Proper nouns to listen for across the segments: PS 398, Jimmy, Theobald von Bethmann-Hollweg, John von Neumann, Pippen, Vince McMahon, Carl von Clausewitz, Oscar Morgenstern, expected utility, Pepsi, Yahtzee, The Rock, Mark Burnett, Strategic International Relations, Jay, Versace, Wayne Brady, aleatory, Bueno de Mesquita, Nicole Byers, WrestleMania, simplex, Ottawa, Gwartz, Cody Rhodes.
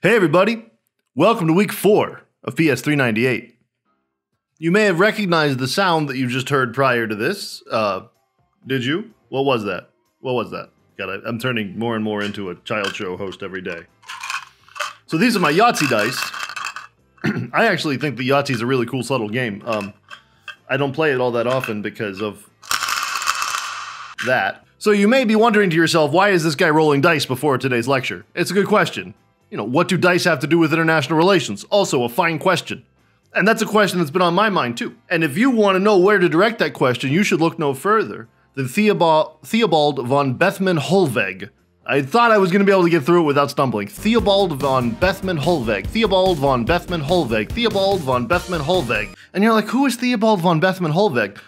Hey everybody, welcome to week 4 of PS 398. You may have recognized the sound that you just heard prior to this. Did you? What was that? What was that? God, I'm turning more and more into a child show host every day. So these are my Yahtzee dice. I actually think the Yahtzee is a really cool, subtle game. I don't play it all that often because of that. So you may be wondering to yourself, why is this guy rolling dice before today's lecture? It's a good question. You know, what do dice have to do with international relations? Also a fine question. And that's a question that's been on my mind too. And if you want to know where to direct that question, you should look no further than Theobald von Bethmann-Hollweg. I thought I was going to be able to get through it without stumbling. Theobald von Bethmann-Hollweg. Theobald von Bethmann-Hollweg. Theobald von Bethmann-Hollweg. And you're like, who is Theobald von Bethmann-Hollweg?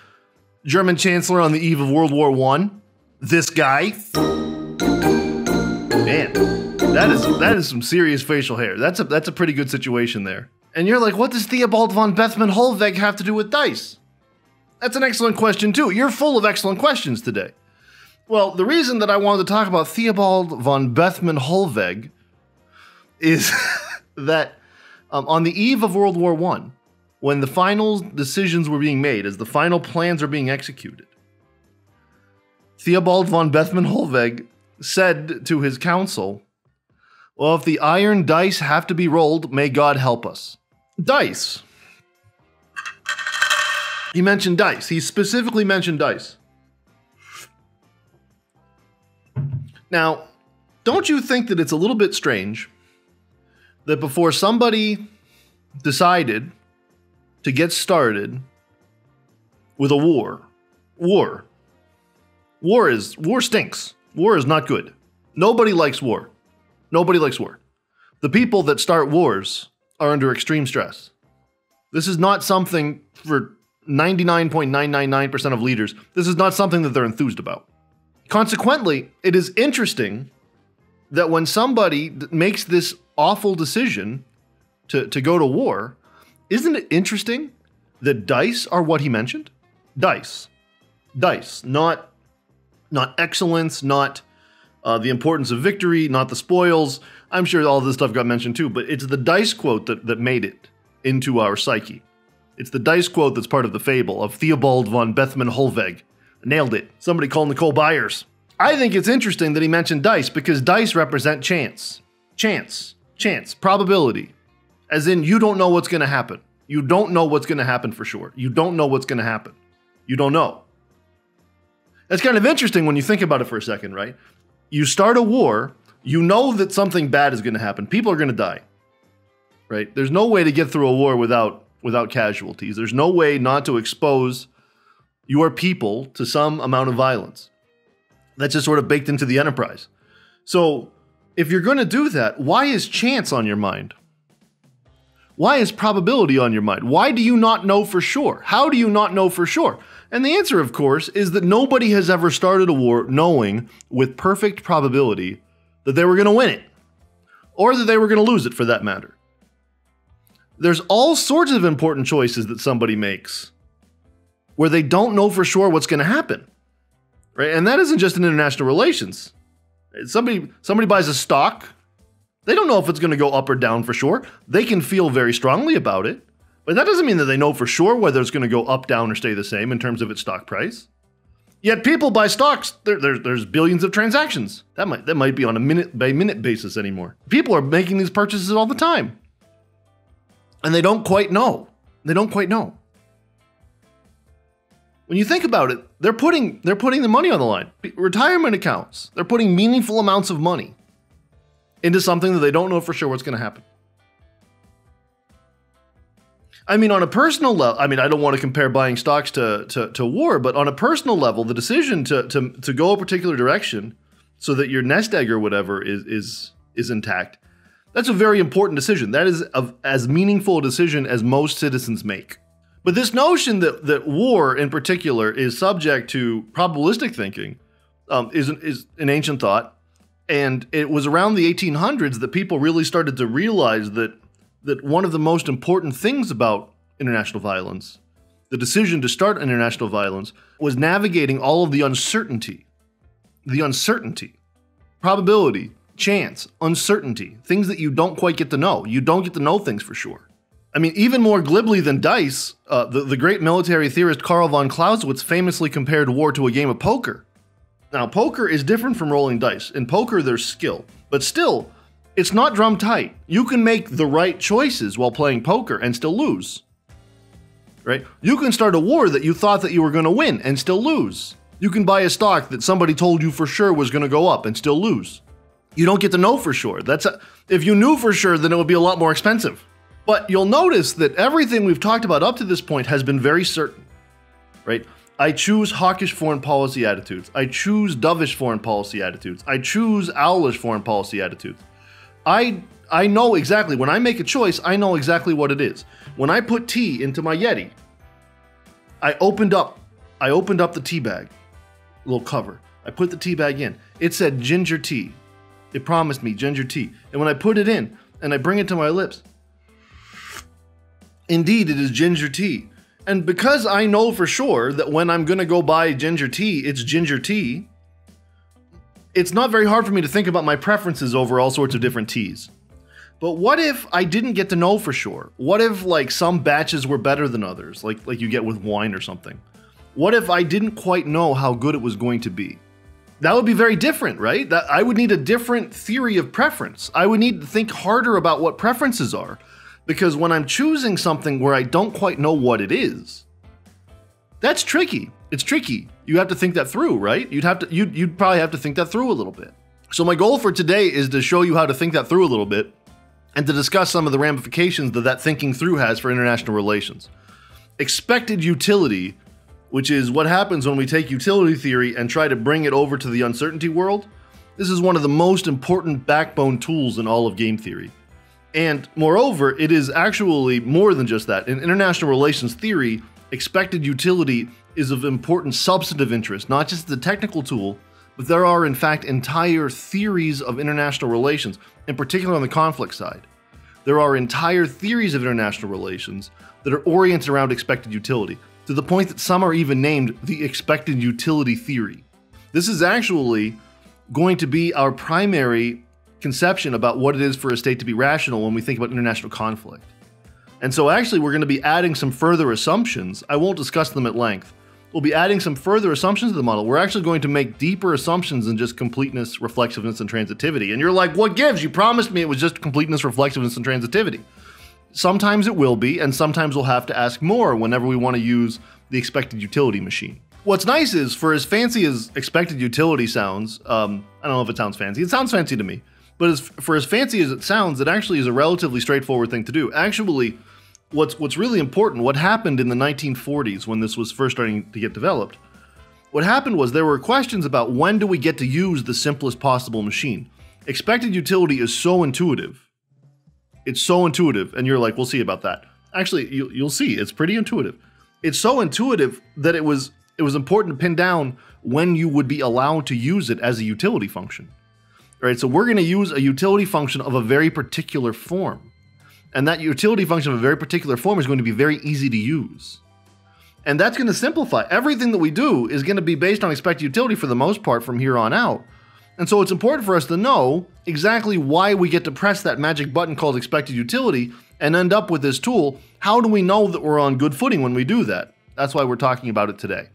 German Chancellor on the eve of World War I? This guy? Man. That is some serious facial hair. That's a pretty good situation there. And you're like, what does Theobald von Bethmann-Hollweg have to do with dice? That's an excellent question too. You're full of excellent questions today. Well, the reason that I wanted to talk about Theobald von Bethmann-Hollweg is that on the eve of World War I, when the final decisions were being made, as the final plans are being executed, Theobald von Bethmann-Hollweg said to his council, well, if the iron dice have to be rolled, may God help us. Dice. He mentioned dice. He specifically mentioned dice. Now, don't you think that it's a little bit strange that before somebody decided to get started with a war stinks. War is not good. Nobody likes war. Nobody likes war. The people that start wars are under extreme stress. This is not something for 99.999% of leaders. This is not something that they're enthused about. Consequently, it is interesting that when somebody makes this awful decision to go to war, isn't it interesting that dice are what he mentioned? Dice. Dice, not excellence, not... the importance of victory, not the spoils. I'm sure all this stuff got mentioned too, but it's the dice quote that made it into our psyche. It's the dice quote that's part of the fable of Theobald von Bethmann-Hollweg. Nailed it. Somebody call Nicole Byers. I think it's interesting that he mentioned dice because dice represent chance. Chance, probability. As in, you don't know what's going to happen. You don't know what's going to happen for sure. You don't know what's going to happen. You don't know. That's kind of interesting when you think about it for a second, right? You start a war, you know that something bad is going to happen. People are going to die, right? There's no way to get through a war without casualties. There's no way not to expose your people to some amount of violence. That's just sort of baked into the enterprise. So if you're going to do that, why is chance on your mind? Why is probability on your mind? Why do you not know for sure? How do you not know for sure? And the answer, of course, is that nobody has ever started a war knowing with perfect probability that they were going to win it, or that they were going to lose it for that matter. There's all sorts of important choices that somebody makes where they don't know for sure what's going to happen, right? And that isn't just in international relations. Somebody buys a stock. They don't know if it's going to go up or down for sure. They can feel very strongly about it, but that doesn't mean that they know for sure whether it's going to go up, down, or stay the same in terms of its stock price. Yet people buy stocks. There's billions of transactions. That might be on a minute-by-minute basis anymore. People are making these purchases all the time, and they don't quite know. They don't quite know. When you think about it, they're putting the money on the line. Retirement accounts. They're putting meaningful amounts of money into something that they don't know for sure what's going to happen. I mean, on a personal level, I mean, I don't want to compare buying stocks to war, but on a personal level, the decision to go a particular direction so that your nest egg or whatever is intact, that's a very important decision. That is as meaningful a decision as most citizens make. But this notion that war in particular is subject to probabilistic thinking is an ancient thought. And it was around the 1800s that people really started to realize that one of the most important things about international violence, the decision to start international violence, was navigating all of the uncertainty, probability, chance, uncertainty, things that you don't quite get to know. You don't get to know things for sure. I mean, even more glibly than dice, the great military theorist Carl von Clausewitz famously compared war to a game of poker. Now, poker is different from rolling dice. In poker, there's skill. But still, it's not drum tight. You can make the right choices while playing poker and still lose. Right? You can start a war that you thought that you were going to win and still lose. You can buy a stock that somebody told you for sure was going to go up and still lose. You don't get to know for sure. If you knew for sure, then it would be a lot more expensive. But you'll notice that everything we've talked about up to this point has been very certain, right? I choose hawkish foreign policy attitudes. I choose dovish foreign policy attitudes. I choose owlish foreign policy attitudes. I know exactly, when I make a choice, I know exactly what it is. When I put tea into my Yeti, I opened up the tea bag, little cover. I put the tea bag in. It said ginger tea. It promised me ginger tea. And when I put it in and I bring it to my lips, indeed, it is ginger tea. And because I know for sure that when I'm going to go buy ginger tea, it's not very hard for me to think about my preferences over all sorts of different teas. But what if I didn't get to know for sure? What if, like, some batches were better than others, like you get with wine or something? What if I didn't quite know how good it was going to be? That would be very different, right? I would need a different theory of preference. I would need to think harder about what preferences are. Because when I'm choosing something where I don't quite know what it is, that's tricky. It's tricky. You have to think that through, right? You'd probably have to think that through a little bit. So my goal for today is to show you how to think that through a little bit and to discuss some of the ramifications that that thinking through has for international relations. Expected utility, which is what happens when we take utility theory and try to bring it over to the uncertainty world. This is one of the most important backbone tools in all of game theory. And moreover, it is actually more than just that. In international relations theory, expected utility is of important substantive interest, not just the technical tool, but there are in fact entire theories of international relations, in particular on the conflict side. There are entire theories of international relations that are oriented around expected utility, to the point that some are even named the expected utility theory. This is actually going to be our primary conception about what it is for a state to be rational when we think about international conflict. And so actually we're going to be adding some further assumptions. I won't discuss them at length. We'll be adding some further assumptions to the model. We're actually going to make deeper assumptions than just completeness, reflexiveness, and transitivity. And you're like, what gives? You promised me it was just completeness, reflexiveness, and transitivity. Sometimes it will be, and sometimes we'll have to ask more whenever we want to use the expected utility machine. What's nice is, for as fancy as expected utility sounds, I don't know if it sounds fancy. It sounds fancy to me. But for as fancy as it sounds, it actually is a relatively straightforward thing to do. Actually, what's really important, what happened in the 1940s when this was first starting to get developed, what happened was there were questions about when do we get to use the simplest possible machine. Expected utility is so intuitive. It's so intuitive. And you're like, we'll see about that. Actually, you'll see. It's pretty intuitive. It's so intuitive that it was important to pin down when you would be allowed to use it as a utility function. Right, so we're going to use a utility function of a very particular form. And that utility function of a very particular form is going to be very easy to use. And that's going to simplify. Everything that we do is going to be based on expected utility for the most part from here on out. And so it's important for us to know exactly why we get to press that magic button called expected utility and end up with this tool. How do we know that we're on good footing when we do that? That's why we're talking about it today.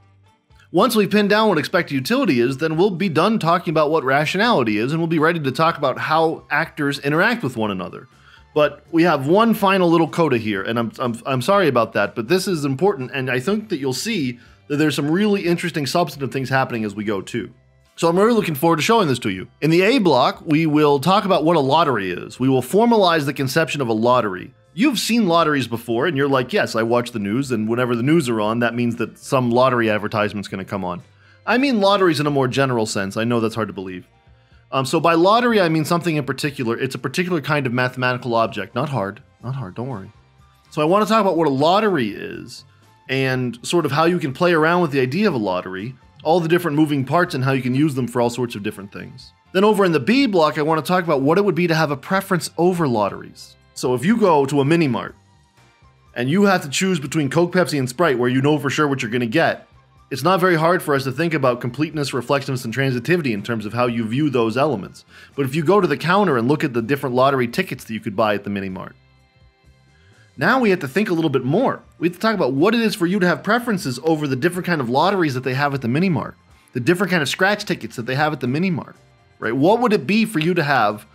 Once we pin down what expected utility is, then we'll be done talking about what rationality is, and we'll be ready to talk about how actors interact with one another. But we have one final little coda here, and I'm sorry about that, but this is important, and I think that you'll see that there's some really interesting substantive things happening as we go too. So I'm really looking forward to showing this to you. In the A block, we will talk about what a lottery is. We will formalize the conception of a lottery. You've seen lotteries before, and you're like, yes, I watch the news, and whenever the news are on, that means that some lottery advertisement's going to come on. I mean lotteries in a more general sense. I know that's hard to believe. So by lottery, I mean something in particular. It's a particular kind of mathematical object. Not hard. Not hard. Don't worry. So I want to talk about what a lottery is and sort of how you can play around with the idea of a lottery, all the different moving parts and how you can use them for all sorts of different things. Then over in the B block, I want to talk about what it would be to have a preference over lotteries. So if you go to a mini mart and you have to choose between Coke, Pepsi, and Sprite, where you know for sure what you're going to get, It's not very hard for us to think about completeness, reflectiveness, and transitivity in terms of how you view those elements. But if you go to the counter and look at the different lottery tickets that you could buy at the mini-mart, now we have to think a little bit more. We have to talk about what it is for you to have preferences over the different kind of lotteries that they have at the mini-mart, the different kind of scratch tickets that they have at the mini-mart, right? What would it be for you to have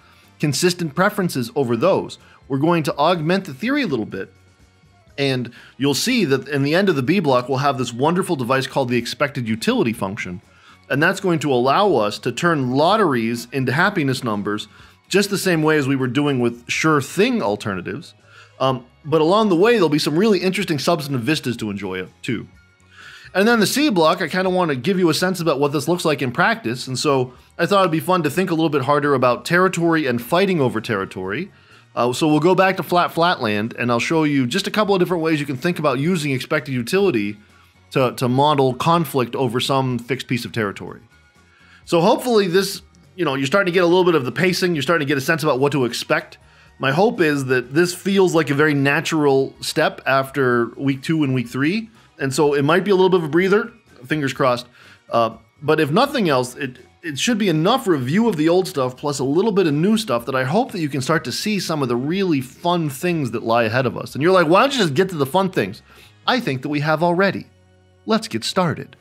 consistent preferences over those? We're going to augment the theory a little bit, and you'll see that in the end of the B block, we'll have this wonderful device called the expected utility function. And that's going to allow us to turn lotteries into happiness numbers just the same way as we were doing with sure thing alternatives. But along the way, there'll be some really interesting substantive vistas to enjoy too. And then the C block, I kind of want to give you a sense about what this looks like in practice. And so I thought it'd be fun to think a little bit harder about territory and fighting over territory. So we'll go back to flatland, and I'll show you just a couple of different ways you can think about using expected utility to model conflict over some fixed piece of territory. So hopefully this, you know, you're starting to get a little bit of the pacing, you're starting to get a sense about what to expect. My hope is that this feels like a very natural step after week 2 and week 3. And so it might be a little bit of a breather, fingers crossed. But if nothing else, it should be enough review of the old stuff plus a little bit of new stuff that I hope that you can start to see some of the really fun things that lie ahead of us. And you're like, why don't you just get to the fun things? I think that we have already. Let's get started.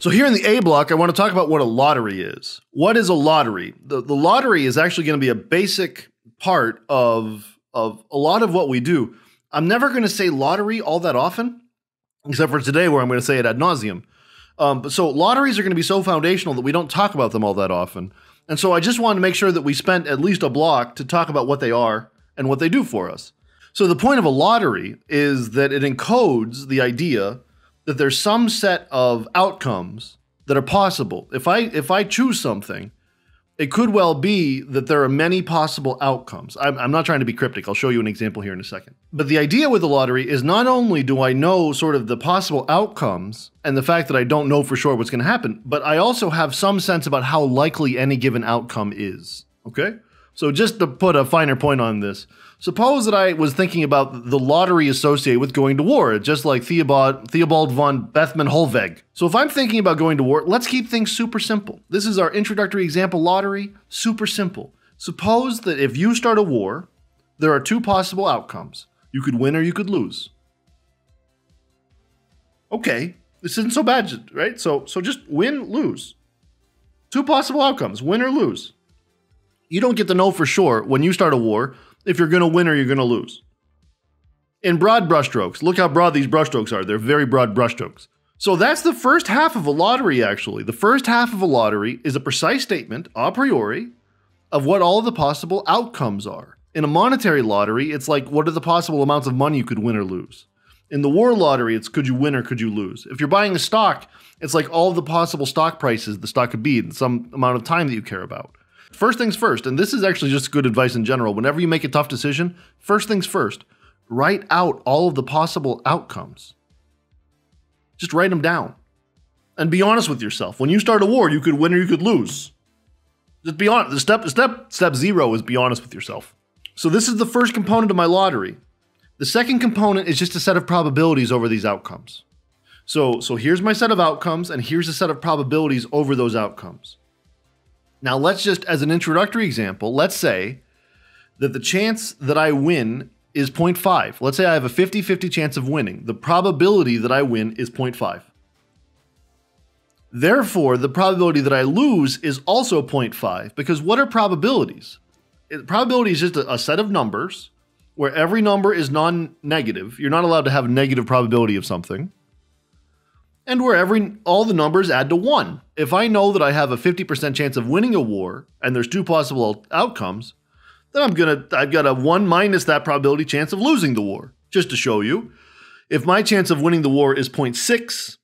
So here in the A block, I want to talk about what a lottery is. What is a lottery? The lottery is actually going to be a basic part of a lot of what we do. I'm never going to say lottery all that often, except for today where I'm going to say it ad nauseum. So lotteries are going to be so foundational that we don't talk about them all that often. And so I just wanted to make sure that we spent at least a block to talk about what they are and what they do for us. So the point of a lottery is that it encodes the idea that there's some set of outcomes that are possible. If I choose something, it could well be that there are many possible outcomes. I'm not trying to be cryptic. I'll show you an example here in a second. But the idea with the lottery is not only do I know sort of the possible outcomes and the fact that I don't know for sure what's going to happen, but I also have some sense about how likely any given outcome is, okay? So just to put a finer point on this, suppose that I was thinking about the lottery associated with going to war, just like Theobald von Bethmann-Hollweg. So if I'm thinking about going to war, let's keep things super simple. This is our introductory example lottery, super simple. Suppose that if you start a war, there are two possible outcomes. You could win or you could lose. Okay, this isn't so bad, right? So just win, lose. Two possible outcomes, win or lose. You don't get to know for sure when you start a war if you're going to win or you're going to lose. In broad brushstrokes, look how broad these brushstrokes are. They're very broad brushstrokes. So that's the first half of a lottery, actually. The first half of a lottery is a precise statement, a priori, of what all the possible outcomes are. In a monetary lottery, it's like, what are the possible amounts of money you could win or lose? In the war lottery, it's could you win or could you lose? If you're buying a stock, it's like all the possible stock prices the stock could be in some amount of time that you care about. First things first, and this is actually just good advice in general. Whenever you make a tough decision, first things first, write out all of the possible outcomes. Just write them down. And be honest with yourself. When you start a war, you could win or you could lose. Just be honest. Step zero is be honest with yourself. So this is the first component of my lottery. The second component is just a set of probabilities over these outcomes. So here's my set of outcomes, and here's a set of probabilities over those outcomes. Now let's just, as an introductory example, let's say that the chance that I win is 0.5. Let's say I have a 50-50 chance of winning. The probability that I win is 0.5. Therefore, the probability that I lose is also 0.5, because what are probabilities? Probability is just a set of numbers where every number is non-negative. You're not allowed to have a negative probability of something. And where all the numbers add to 1. If I know that I have a 50% chance of winning a war, and there's two possible outcomes, then I've got a 1 minus that probability chance of losing the war. Just to show you, if my chance of winning the war is 0.6,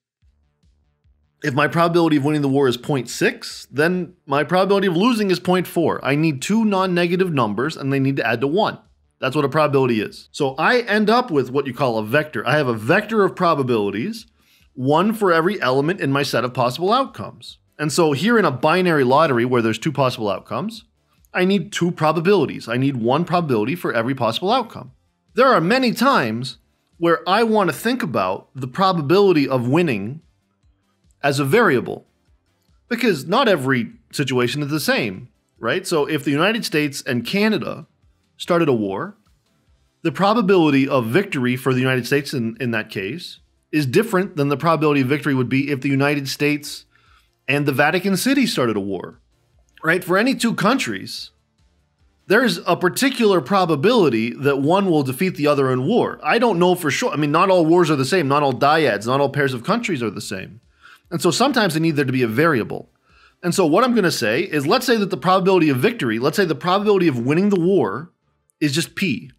if my probability of winning the war is 0.6, then my probability of losing is 0.4. I need two non-negative numbers, and they need to add to 1. That's what a probability is. So I end up with what you call a vector. I have a vector of probabilities, one for every element in my set of possible outcomes. And so here in a binary lottery where there's two possible outcomes, I need two probabilities. I need one probability for every possible outcome. There are many times where I want to think about the probability of winning as a variable, because not every situation is the same, right? So if the United States and Canada started a war, the probability of victory for the United States in that case is different than the probability of victory would be if the United States and the Vatican City started a war, right? For any two countries, there's a particular probability that one will defeat the other in war. I don't know for sure. I mean, not all wars are the same. Not all dyads, not all pairs of countries are the same. And so sometimes they need there to be a variable. And so what I'm going to say is, let's say that the probability of victory, let's say the probability of winning the war is just P.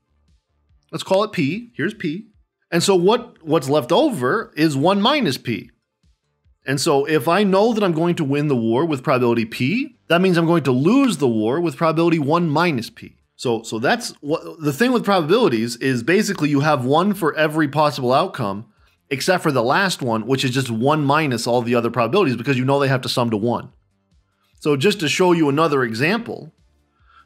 Let's call it P. Here's P. And so what's left over is 1 minus P. And so if I know that I'm going to win the war with probability P, that means I'm going to lose the war with probability 1 minus P. So that's what the thing with probabilities is. Basically you have one for every possible outcome, except for the last one, which is just 1 minus all the other probabilities, because you know they have to sum to 1. So just to show you another example,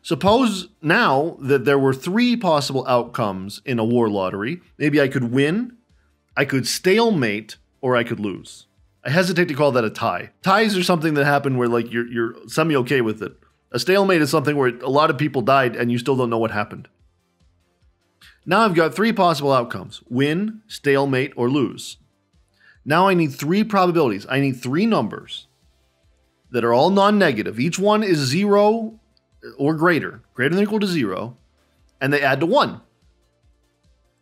suppose now that there were 3 possible outcomes in a war lottery. Maybe I could win, I could stalemate, or I could lose. I hesitate to call that a tie. Ties are something that happened where like you're semi-okay with it. A stalemate is something where a lot of people died and you still don't know what happened. Now I've got 3 possible outcomes: win, stalemate, or lose. Now I need 3 probabilities. I need 3 numbers that are all non-negative. Each one is 0 or greater, greater than or equal to 0, and they add to 1.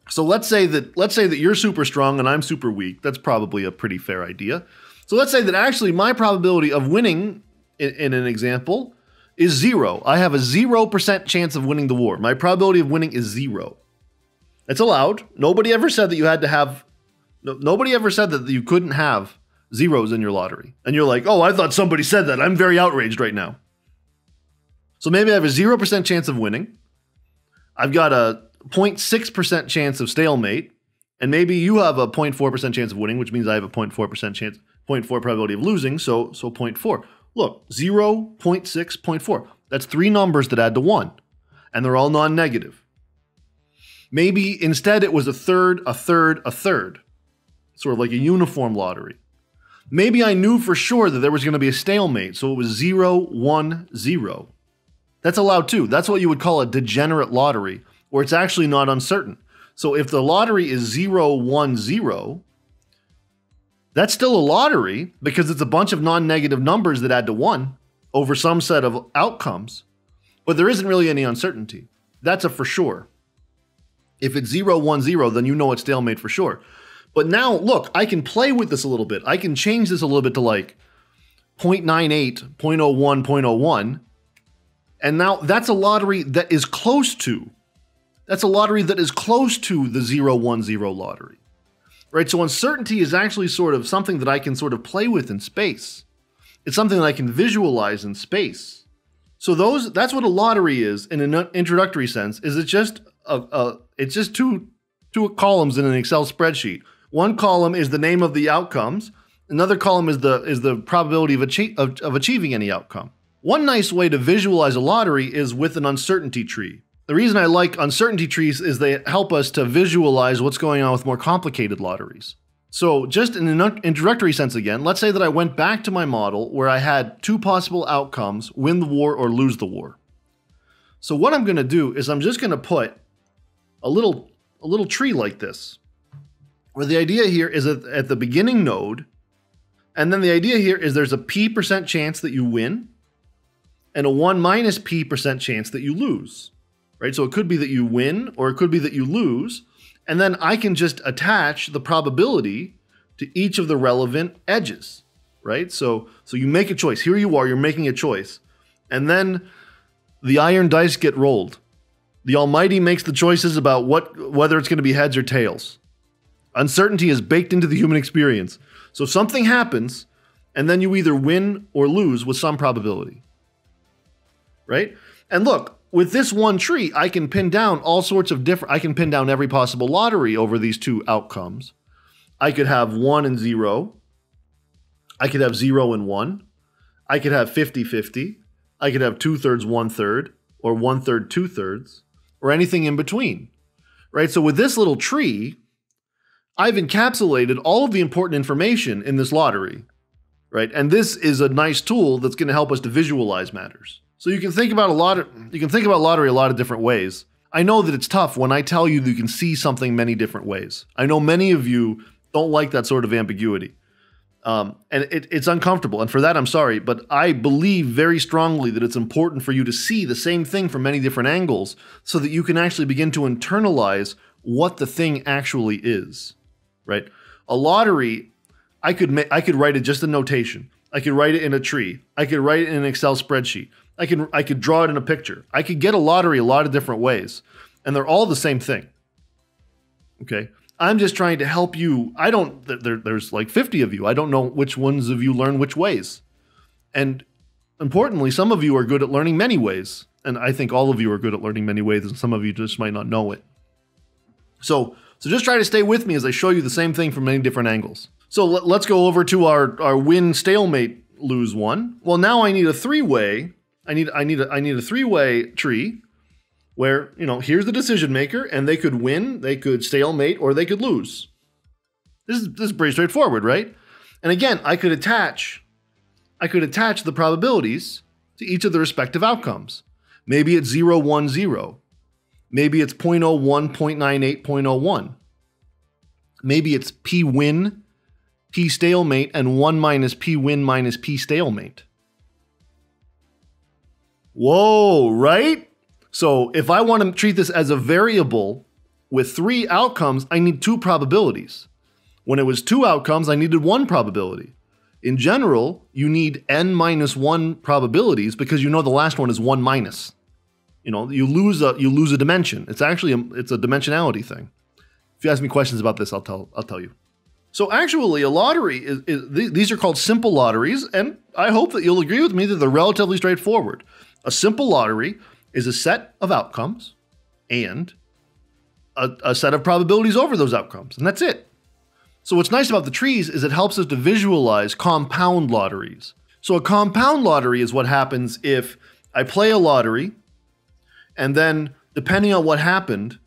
So let's say that you're super strong and I'm super weak. That's probably a pretty fair idea. So let's say that actually my probability of winning in an example is 0. I have a 0% chance of winning the war. My probability of winning is 0. It's allowed. Nobody ever said that you had to have, nobody ever said that you couldn't have zeros in your lottery. And you're like, oh, I thought somebody said that. I'm very outraged right now. So maybe I have a 0% chance of winning. I've got a 0.6% chance of stalemate, and maybe you have a 0.4% chance of winning, which means I have a 0.4% chance, 0.4 probability of losing, so 0.4. Look, 0, 0.6, 0.4. That's 3 numbers that add to 1, and they're all non-negative. Maybe instead it was a third, a third, a third, sort of like a uniform lottery. Maybe I knew for sure that there was going to be a stalemate, so it was 0, 1, 0. That's allowed too. That's what you would call a degenerate lottery, where it's actually not uncertain. So if the lottery is 0, 1, 0, that's still a lottery because it's a bunch of non-negative numbers that add to 1 over some set of outcomes, but there isn't really any uncertainty. That's a for sure. If it's 0, 1, 0, then you know it's stalemate for sure. But now look, I can play with this a little bit. I can change this a little bit to like 0.98, 0.01, 0.01. And now that's a lottery that is close to, that's a lottery that is close to the 0, 1, 0 lottery, right? So uncertainty is actually sort of something that I can sort of play with in space. It's something that I can visualize in space. So that's what a lottery is in an introductory sense. Is it just it's just two columns in an Excel spreadsheet. One column is the name of the outcomes. Another column is the probability of achieving any outcome. One nice way to visualize a lottery is with an uncertainty tree. The reason I like uncertainty trees is they help us to visualize what's going on with more complicated lotteries. So just in an introductory sense again, let's say that I went back to my model where I had 2 possible outcomes: win the war or lose the war. So what I'm going to do is I'm just going to put a little tree like this, where the idea here is that at the beginning node, and then the idea here is there's a P% chance that you win and a 1 minus P% chance that you lose. Right? So it could be that you win or it could be that you lose. And then I can just attach the probability to each of the relevant edges, right? So you make a choice. Here you are, you're making a choice. And then the iron dice get rolled. The Almighty makes the choices about whether it's going to be heads or tails. Uncertainty is baked into the human experience. So something happens and then you either win or lose with some probability, right? And look, with this one tree, I can pin down all sorts of different, I can pin down every possible lottery over these 2 outcomes. I could have 1 and 0. I could have 0 and 1. I could have 50-50. I could have 2/3, 1/3, or 1/3, 2/3, or anything in between, right? So with this little tree, I've encapsulated all of the important information in this lottery, right? And this is a nice tool that's going to help us to visualize matters. So you can think about lottery a lot of different ways. I know that it's tough when I tell you that you can see something many different ways. I know many of you don't like that sort of ambiguity. And it's uncomfortable. And for that, I'm sorry, but I believe very strongly that it's important for you to see the same thing from many different angles so that you can actually begin to internalize what the thing actually is, right? A lottery, I could write it just a notation. I could write it in a tree. I could write it in an Excel spreadsheet. I could draw it in a picture. I could get a lottery a lot of different ways, and they're all the same thing. Okay? I'm just trying to help you. There's like 50 of you. I don't know which ones of you learn which ways. And importantly, some of you are good at learning many ways. And I think all of you are good at learning many ways, and some of you just might not know it. So just try to stay with me as I show you the same thing from many different angles. So let's go over to our win, stalemate, lose one. Well, now I need a three-way. I need a three-way tree where, you know, here's the decision maker, and they could win, they could stalemate, or they could lose. This is pretty straightforward, right? And again, I could attach the probabilities to each of the respective outcomes. Maybe it's 0, 1, 0. Maybe it's 0.01, 0.98, 0.01. Maybe it's P win, P stalemate, and 1 minus P win minus P stalemate. Whoa, right? So if I want to treat this as a variable with 3 outcomes, I need 2 probabilities. When it was 2 outcomes, I needed 1 probability. In general, you need n minus 1 probabilities because you know the last one is 1 minus. You know, you lose a dimension. It's actually it's a dimensionality thing. If you ask me questions about this, I'll tell you. So actually, a lottery these are called simple lotteries, and I hope that you'll agree with me that they're relatively straightforward. A simple lottery is a set of outcomes and a set of probabilities over those outcomes, and that's it. So what's nice about the trees is it helps us to visualize compound lotteries. So a compound lottery is what happens if I play a lottery, and then depending on what happened,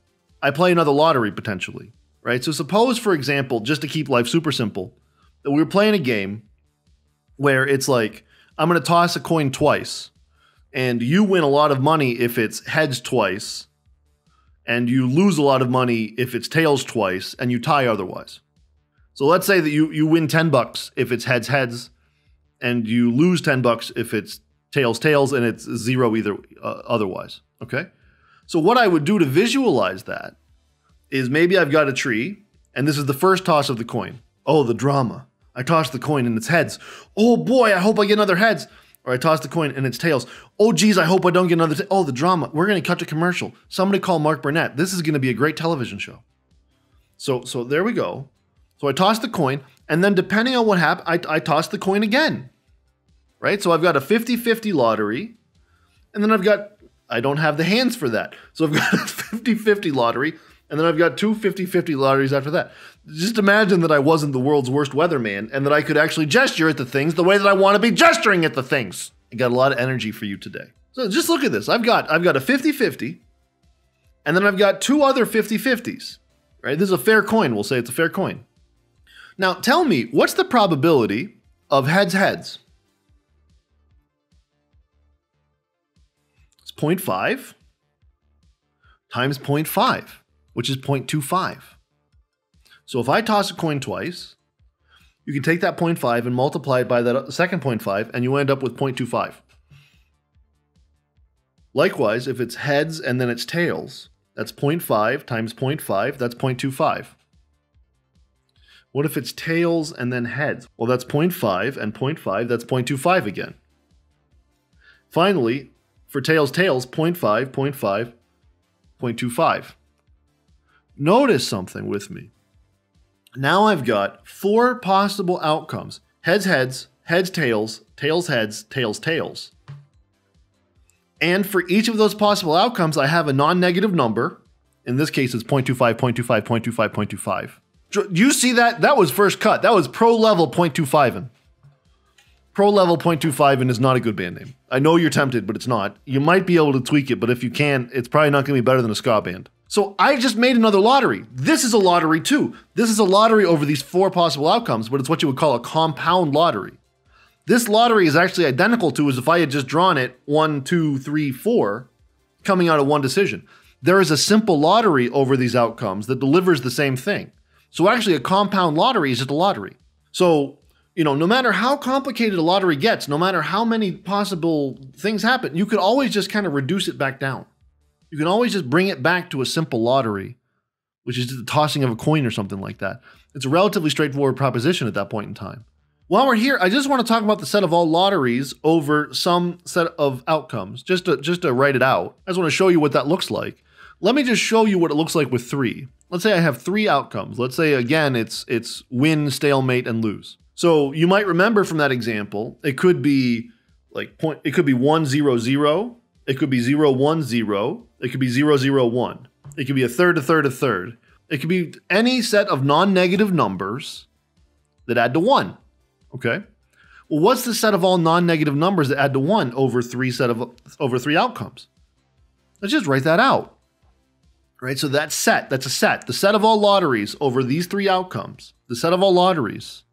I play another lottery potentially, right? So suppose, for example, just to keep life super simple, that we were playing a game where it's like, I'm going to toss a coin twice, and you win a lot of money if it's heads twice, and you lose a lot of money if it's tails twice, and you tie otherwise. So let's say that you win $10 if it's heads, and you lose $10 if it's tails, and it's 0 either otherwise, okay? So what I would do to visualize that is maybe I've got a tree, and this is the first toss of the coin. Oh, the drama. I toss the coin, and it's heads. Oh, boy, I hope I get another heads. Or I toss the coin and it's tails. Oh, geez, I hope I don't get another tails. Oh, the drama. We're going to cut to commercial. Somebody call Mark Burnett. This is going to be a great television show. So there we go. So I toss the coin, and then depending on what happened, I toss the coin again, right? So I've got a 50-50 lottery, and then I don't have the hands for that. So I've got a 50-50 lottery, and then I've got two 50-50 lotteries after that. Just imagine that I wasn't the world's worst weatherman and that I could actually gesture at the things the way that I want to be gesturing at the things. I got a lot of energy for you today. So just look at this. I've got a 50-50, and then I've got two other 50-50s, right? This is a fair coin. We'll say it's a fair coin. Now tell me, what's the probability of heads? It's 0.5 times 0.5. which is 0.25. So if I toss a coin twice, you can take that 0.5 and multiply it by that second 0.5, and you end up with 0.25. Likewise, if it's heads and then it's tails, that's 0.5 times 0.5, that's 0.25. What if it's tails and then heads? Well, that's 0.5 and 0.5, that's 0.25 again. Finally, for tails, 0.5, 0.5, 0.25. Notice something with me. Now I've got 4 possible outcomes. Heads, heads, tails, tails. And for each of those possible outcomes, I have a non-negative number. In this case, it's 0.25, 0.25, 0.25, 0.25. Do you see that? That was first cut. That was pro level 0.25. Pro Level 0.25 and is not a good band name. I know you're tempted, but it's not. You might be able to tweak it, but if you can, it's probably not going to be better than a ska band. So I just made another lottery. This is a lottery too. This is a lottery over these four possible outcomes, but it's what you would call a compound lottery. This lottery is actually identical to as if I had just drawn it 1, 2, 3, 4, coming out of one decision. There is a simple lottery over these outcomes that delivers the same thing. So actually a compound lottery is just a lottery. So, you know, no matter how complicated a lottery gets, no matter how many possible things happen, you could always just kind of reduce it back down. You can always just bring it back to a simple lottery, which is just the tossing of a coin or something like that. It's a relatively straightforward proposition at that point in time. While we're here, I just want to talk about the set of all lotteries over some set of outcomes, just to write it out. I just want to show you what that looks like. Let me just show you what it looks like with 3. Let's say I have 3 outcomes. Let's say, again, it's win, stalemate, and lose. So you might remember from that example, it could be like it could be 1, 0, 0. It could be 0, 1, 0. It could be 0, 0, 1. It could be a third, a third, a third. It could be any set of non-negative numbers that add to 1. Okay. Well, what's the set of all non-negative numbers that add to 1 over 3 outcomes? Let's just write that out. Right? So that set, that's a set. The set of all lotteries over these 3 outcomes, the set of all lotteries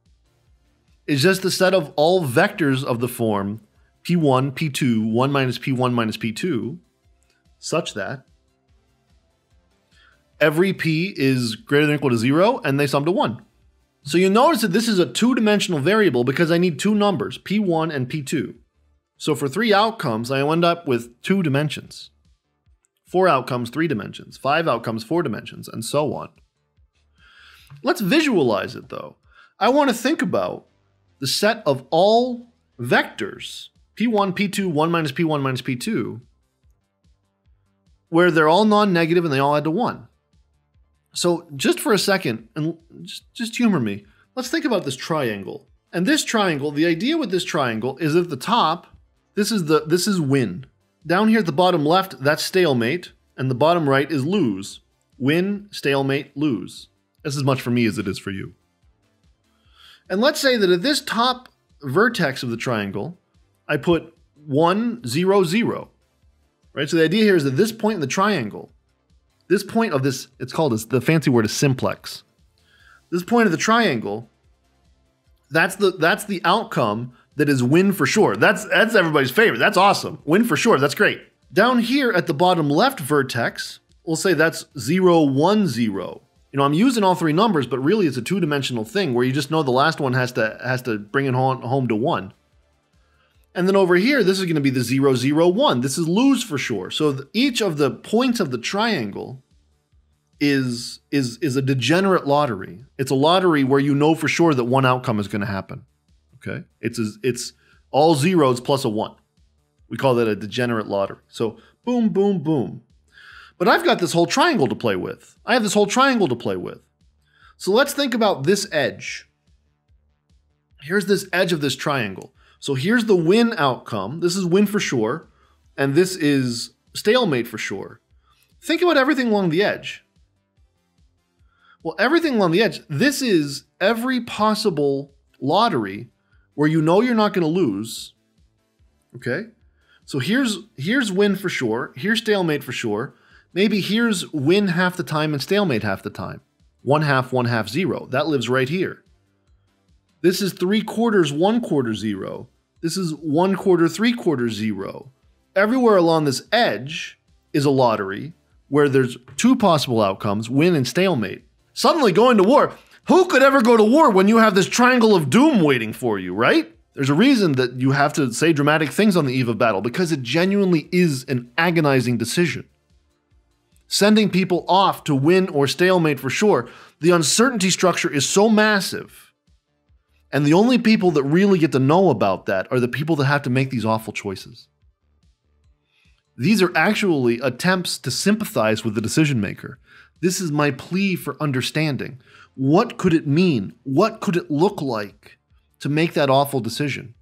is just the set of all vectors of the form P1, P2, 1 minus P1 minus P2, such that every P is greater than or equal to 0 and they sum to 1. So you notice that this is a 2-dimensional variable because I need 2 numbers, P1 and P2. So for 3 outcomes, I end up with 2 dimensions. 4 outcomes, 3 dimensions. 5 outcomes, 4 dimensions, and so on. Let's visualize it, though. I want to think about the set of all vectors, P1, P2, 1 minus P1 minus P2, where they're all non-negative and they all add to 1. So just for a second, and just humor me, let's think about this triangle. And this triangle, the idea with this triangle is at the top, this is win. Down here at the bottom left, that's stalemate, and the bottom right is lose. Win, stalemate, lose. That's as much for me as it is for you. And let's say that at this top vertex of the triangle, I put 1, 0, 0. Right? So the idea here is that this point in the triangle, this point of this, it's called, the fancy word is simplex. This point of the triangle, that's the outcome that is win for sure. That's everybody's favorite. That's awesome. Win for sure. That's great. Down here at the bottom left vertex, we'll say that's 0, 1, 0. You know, I'm using all 3 numbers, but really it's a 2-dimensional thing where you just know the last one has to bring it home to 1. And then over here, this is going to be the 0, 0, 1. This is lose for sure. So each of the points of the triangle is a degenerate lottery. It's a lottery where you know for sure that one outcome is going to happen. Okay, it's all 0s plus a 1. We call that a degenerate lottery. So boom, boom, boom. But I've got this whole triangle to play with. I have this whole triangle to play with. So let's think about this edge. Here's this edge of this triangle. So here's the win outcome. This is win for sure. And this is stalemate for sure. Think about everything along the edge. Well, everything along the edge, this is every possible lottery where you know you're not going to lose. Okay? So here's win for sure. Here's stalemate for sure. Maybe here's win half the time and stalemate half the time. 1/2, 1/2, 0. That lives right here. This is 3/4, 1/4, 0. This is 1/4, 3/4, 0. Everywhere along this edge is a lottery where there's 2 possible outcomes, win and stalemate. Suddenly going to war. Who could ever go to war when you have this triangle of doom waiting for you, right? There's a reason that you have to say dramatic things on the eve of battle, because it genuinely is an agonizing decision. Sending people off to win or stalemate for sure, the uncertainty structure is so massive. And the only people that really get to know about that are the people that have to make these awful choices. These are actually attempts to sympathize with the decision maker. This is my plea for understanding. What could it mean? What could it look like to make that awful decision?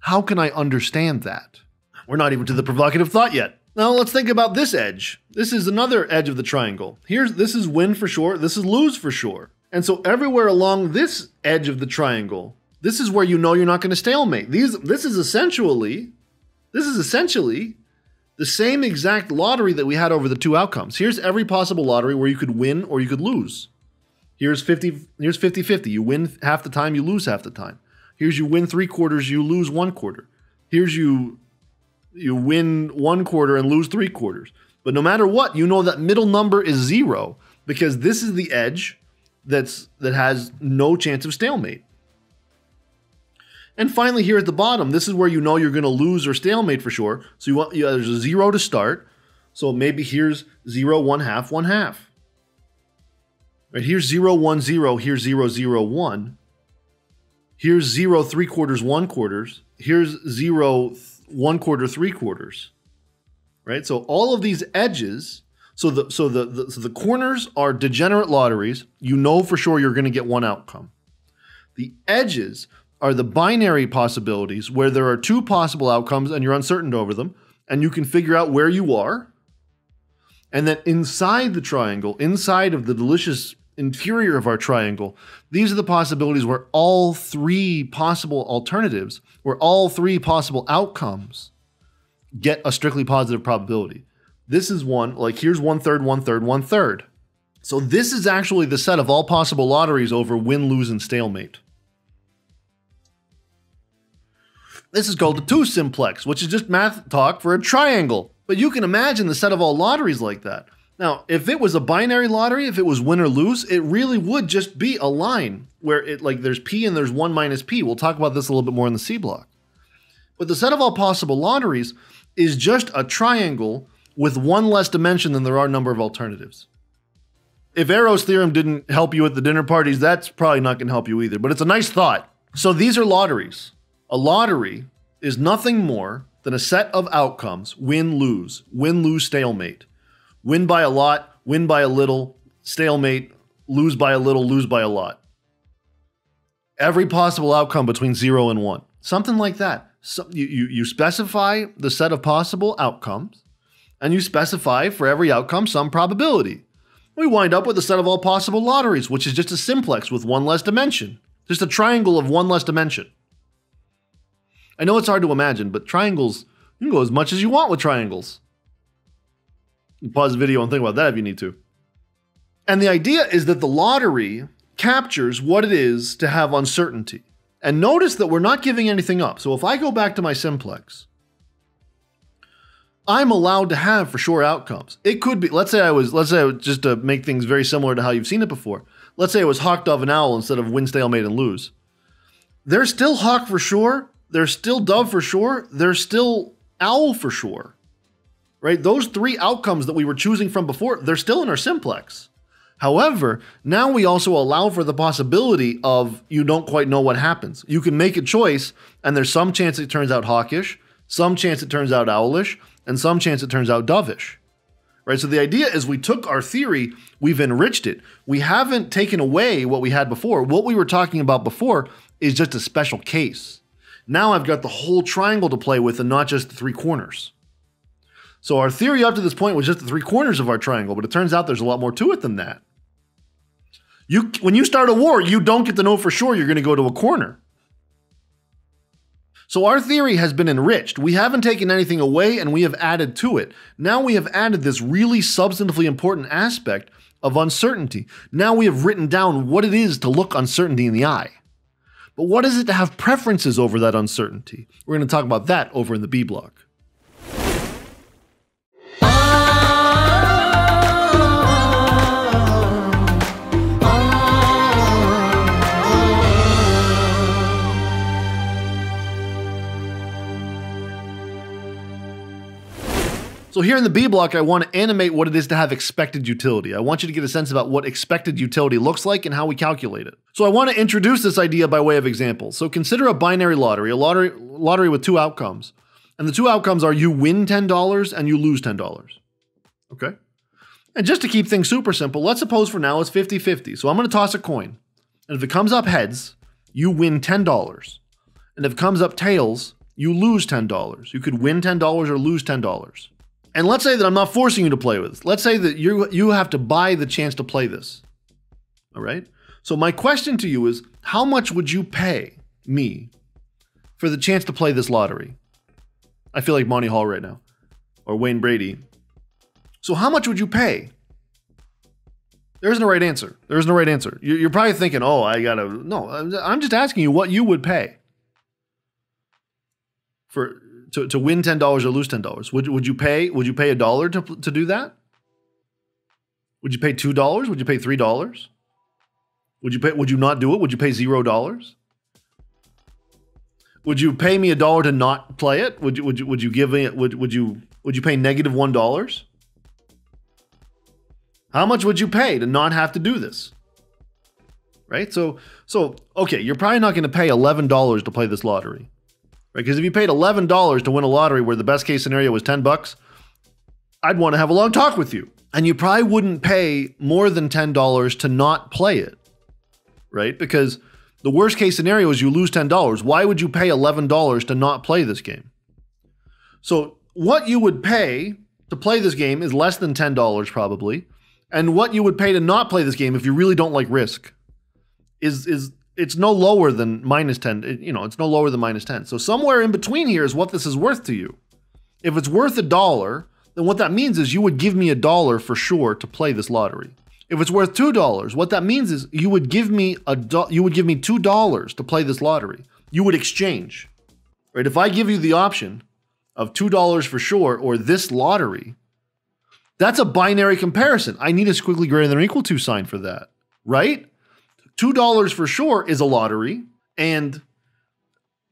How can I understand that? We're not even to the provocative thought yet. Now let's think about this edge. This is another edge of the triangle. This is win for sure. This is lose for sure. And so everywhere along this edge of the triangle, This is where you know you're not going to stalemate. This is essentially the same exact lottery that we had over the two outcomes. Here's every possible lottery where you could win or you could lose. Here's 50-50. You win half the time, you lose half the time. Here's you win three quarters, you lose one quarter. Here's you win one quarter and lose three quarters. But no matter what, you know that middle number is zero because this is the edge that has no chance of stalemate. And finally, here at the bottom, this is where you know you're going to lose or stalemate for sure. So there's a zero to start. So maybe here's 0, 1/2, 1/2. Right, here's 0, 1, 0. Here's 0, 0, 1. Here's 0, 3/4, 1/4. Here's 0, 1/4, 3/4. Right, so all of these edges. So the corners are degenerate lotteries. You know for sure you're going to get one outcome. The edges are the binary possibilities where there are two possible outcomes and you're uncertain over them, and you can figure out where you are. And then inside the triangle, inside of the delicious interior of our triangle, these are the possibilities where all three possible alternatives, where all three possible outcomes get a strictly positive probability. This is one, like here's 1/3, 1/3, 1/3. So this is actually the set of all possible lotteries over win, lose, and stalemate. This is called the two simplex, which is just math talk for a triangle. But you can imagine the set of all lotteries like that. Now, if it was a binary lottery, if it was win or lose, it really would just be a line where it like there's P and there's 1 - P. We'll talk about this a little bit more in the C block. But the set of all possible lotteries is just a triangle with one less dimension than there are number of alternatives. If Arrow's theorem didn't help you at the dinner parties, that's probably not going to help you either, but it's a nice thought. So these are lotteries. A lottery is nothing more than a set of outcomes, win, lose, stalemate. Win by a lot, win by a little, stalemate, lose by a little, lose by a lot. Every possible outcome between 0 and 1, something like that. So you specify the set of possible outcomes and you specify for every outcome some probability. We wind up with a set of all possible lotteries, which is just a simplex with one less dimension, just a triangle of one less dimension. I know it's hard to imagine, but triangles, you can go as much as you want with triangles. You pause the video and think about that if you need to. And the idea is that the lottery captures what it is to have uncertainty. And notice that we're not giving anything up. So if I go back to my simplex, I'm allowed to have for sure outcomes. It could be, let's say I was just to make things very similar to how you've seen it before. Let's say it was hawk, dove, and owl instead of win, stalemate, and lose. There's still hawk for sure. There's still dove for sure. There's still owl for sure, right? Those three outcomes that we were choosing from before, they're still in our simplex. However, now we also allow for the possibility of you don't quite know what happens. You can make a choice and there's some chance it turns out hawkish, some chance it turns out owlish, and some chance it turns out dovish, right? So the idea is we took our theory, we've enriched it. We haven't taken away what we had before. What we were talking about before is just a special case. Now I've got the whole triangle to play with and not just the three corners. So our theory up to this point was just the three corners of our triangle, but it turns out there's a lot more to it than that. When you start a war, you don't get to know for sure you're going to go to a corner. So our theory has been enriched. We haven't taken anything away and we have added to it. Now we have added this really substantively important aspect of uncertainty. Now we have written down what it is to look uncertainty in the eye. But what is it to have preferences over that uncertainty? We're going to talk about that over in the B block. So here in the B block, I want to animate what it is to have expected utility. I want you to get a sense about what expected utility looks like and how we calculate it. So I want to introduce this idea by way of example. So consider a binary lottery, a lottery with two outcomes. And the two outcomes are you win $10 and you lose $10. Okay. And just to keep things super simple, let's suppose for now it's 50-50. So I'm going to toss a coin. And if it comes up heads, you win $10. And if it comes up tails, you lose $10. You could win $10 or lose $10. And let's say that I'm not forcing you to play with this. Let's say that you have to buy the chance to play this, all right? So my question to you is, how much would you pay me, for the chance to play this lottery. I feel like Monty Hall right now, or Wayne Brady. So how much would you pay? There isn't a right answer. There isn't a right answer. You're probably thinking, oh, I gotta, no, I'm just asking you what you would pay for to win $10 or lose $10. Would you pay $1 to do that? Would you pay $2? Would you pay $3? Would you not do it? Would you pay $0? Would you pay me $1 to not play it? Would you give me, would you pay -$1? How much would you pay to not have to do this? Right? So okay, you're probably not going to pay $11 to play this lottery. Right? Because if you paid $11 to win a lottery where the best case scenario was 10 bucks, I'd want to have a long talk with you. And you probably wouldn't pay more than $10 to not play it. Right? Because the worst case scenario is you lose $10. Why would you pay $11 to not play this game? So what you would pay to play this game is less than $10 probably. And what you would pay to not play this game, if you really don't like risk, is it's no lower than -10. It's no lower than -10. So somewhere in between here is what this is worth to you. If it's worth $1, then what that means is you would give me $1 for sure to play this lottery. If it's worth $2, what that means is you would give me $2 to play this lottery. You would exchange, right? If I give you the option of $2 for sure or this lottery, that's a binary comparison. I need a squiggly greater than or equal to sign for that, right? $2 for sure is a lottery, and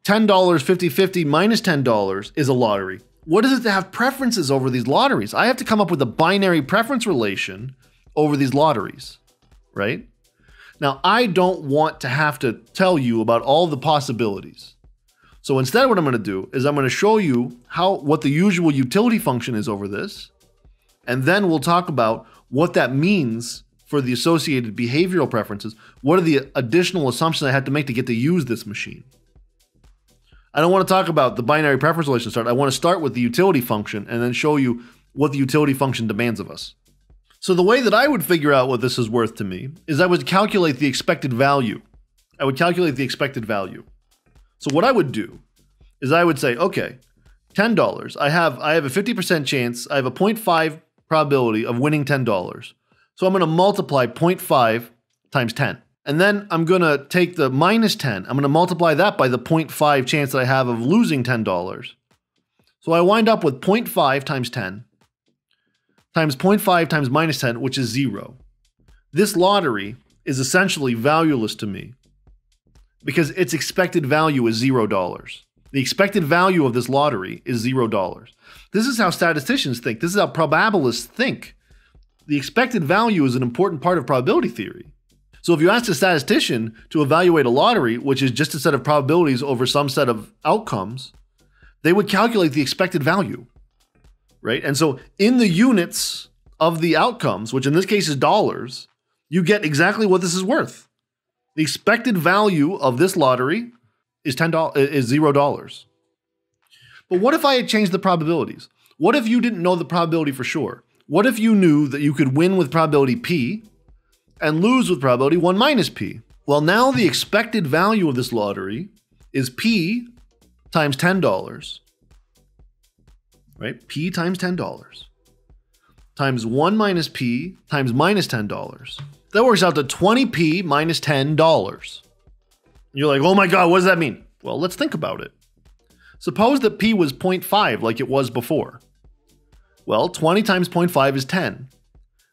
$10, 50-50 minus $10 is a lottery. What is it to have preferences over these lotteries? I have to come up with a binary preference relation over these lotteries, right? Now, I don't want to have to tell you about all the possibilities. So instead, what I'm going to do is I'm going to show you what the usual utility function is over this. And then we'll talk about what that means for the associated behavioral preferences. What are the additional assumptions I had to make to get to use this machine? I don't want to talk about the binary preference relation start. I want to start with the utility function and then show you what the utility function demands of us. So the way that I would figure out what this is worth to me is I would calculate the expected value. I would calculate the expected value. So what I would do is I would say, okay, $10. I have a 50% chance. I have a 0.5 probability of winning $10. So I'm going to multiply 0.5 times 10. And then I'm going to take the -10. I'm going to multiply that by the 0.5 chance that I have of losing $10. So I wind up with 0.5 times 10 times 0.5 times -10, which is 0. This lottery is essentially valueless to me because its expected value is $0. The expected value of this lottery is $0. This is how statisticians think. This is how probabilists think. The expected value is an important part of probability theory. So if you ask a statistician to evaluate a lottery, which is just a set of probabilities over some set of outcomes, they would calculate the expected value, right? And so in the units of the outcomes, which in this case is dollars, you get exactly what this is worth. The expected value of this lottery is $0. But what if I had changed the probabilities? What if you didn't know the probability for sure? What if you knew that you could win with probability P and lose with probability 1 - P? Well, now the expected value of this lottery is P times $10, right? P times $10 times 1 - P times -$10. That works out to 20P minus $10. You're like, oh my God, what does that mean? Well, let's think about it. Suppose that P was 0.5 like it was before. Well, 20 times 0.5 is 10.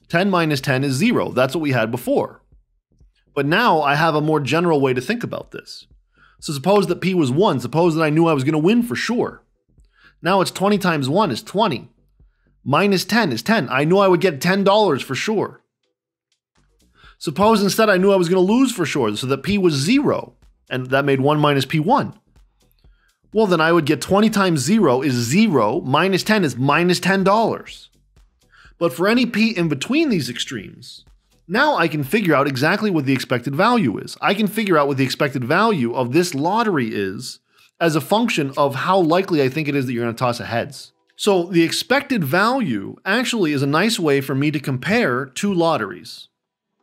10 minus 10 is 0. That's what we had before. But now I have a more general way to think about this. So suppose that P was 1. Suppose that I knew I was going to win for sure. Now it's 20 times 1 is 20. Minus 10 is 10. I knew I would get $10 for sure. Suppose instead I knew I was going to lose for sure, so that P was 0. And that made 1 - P1. Well, then I would get 20 times 0 is 0, minus 10 is minus $10. But for any P in between these extremes, now I can figure out exactly what the expected value is. I can figure out what the expected value of this lottery is as a function of how likely I think it is that you're going to toss a heads. So the expected value actually is a nice way for me to compare two lotteries,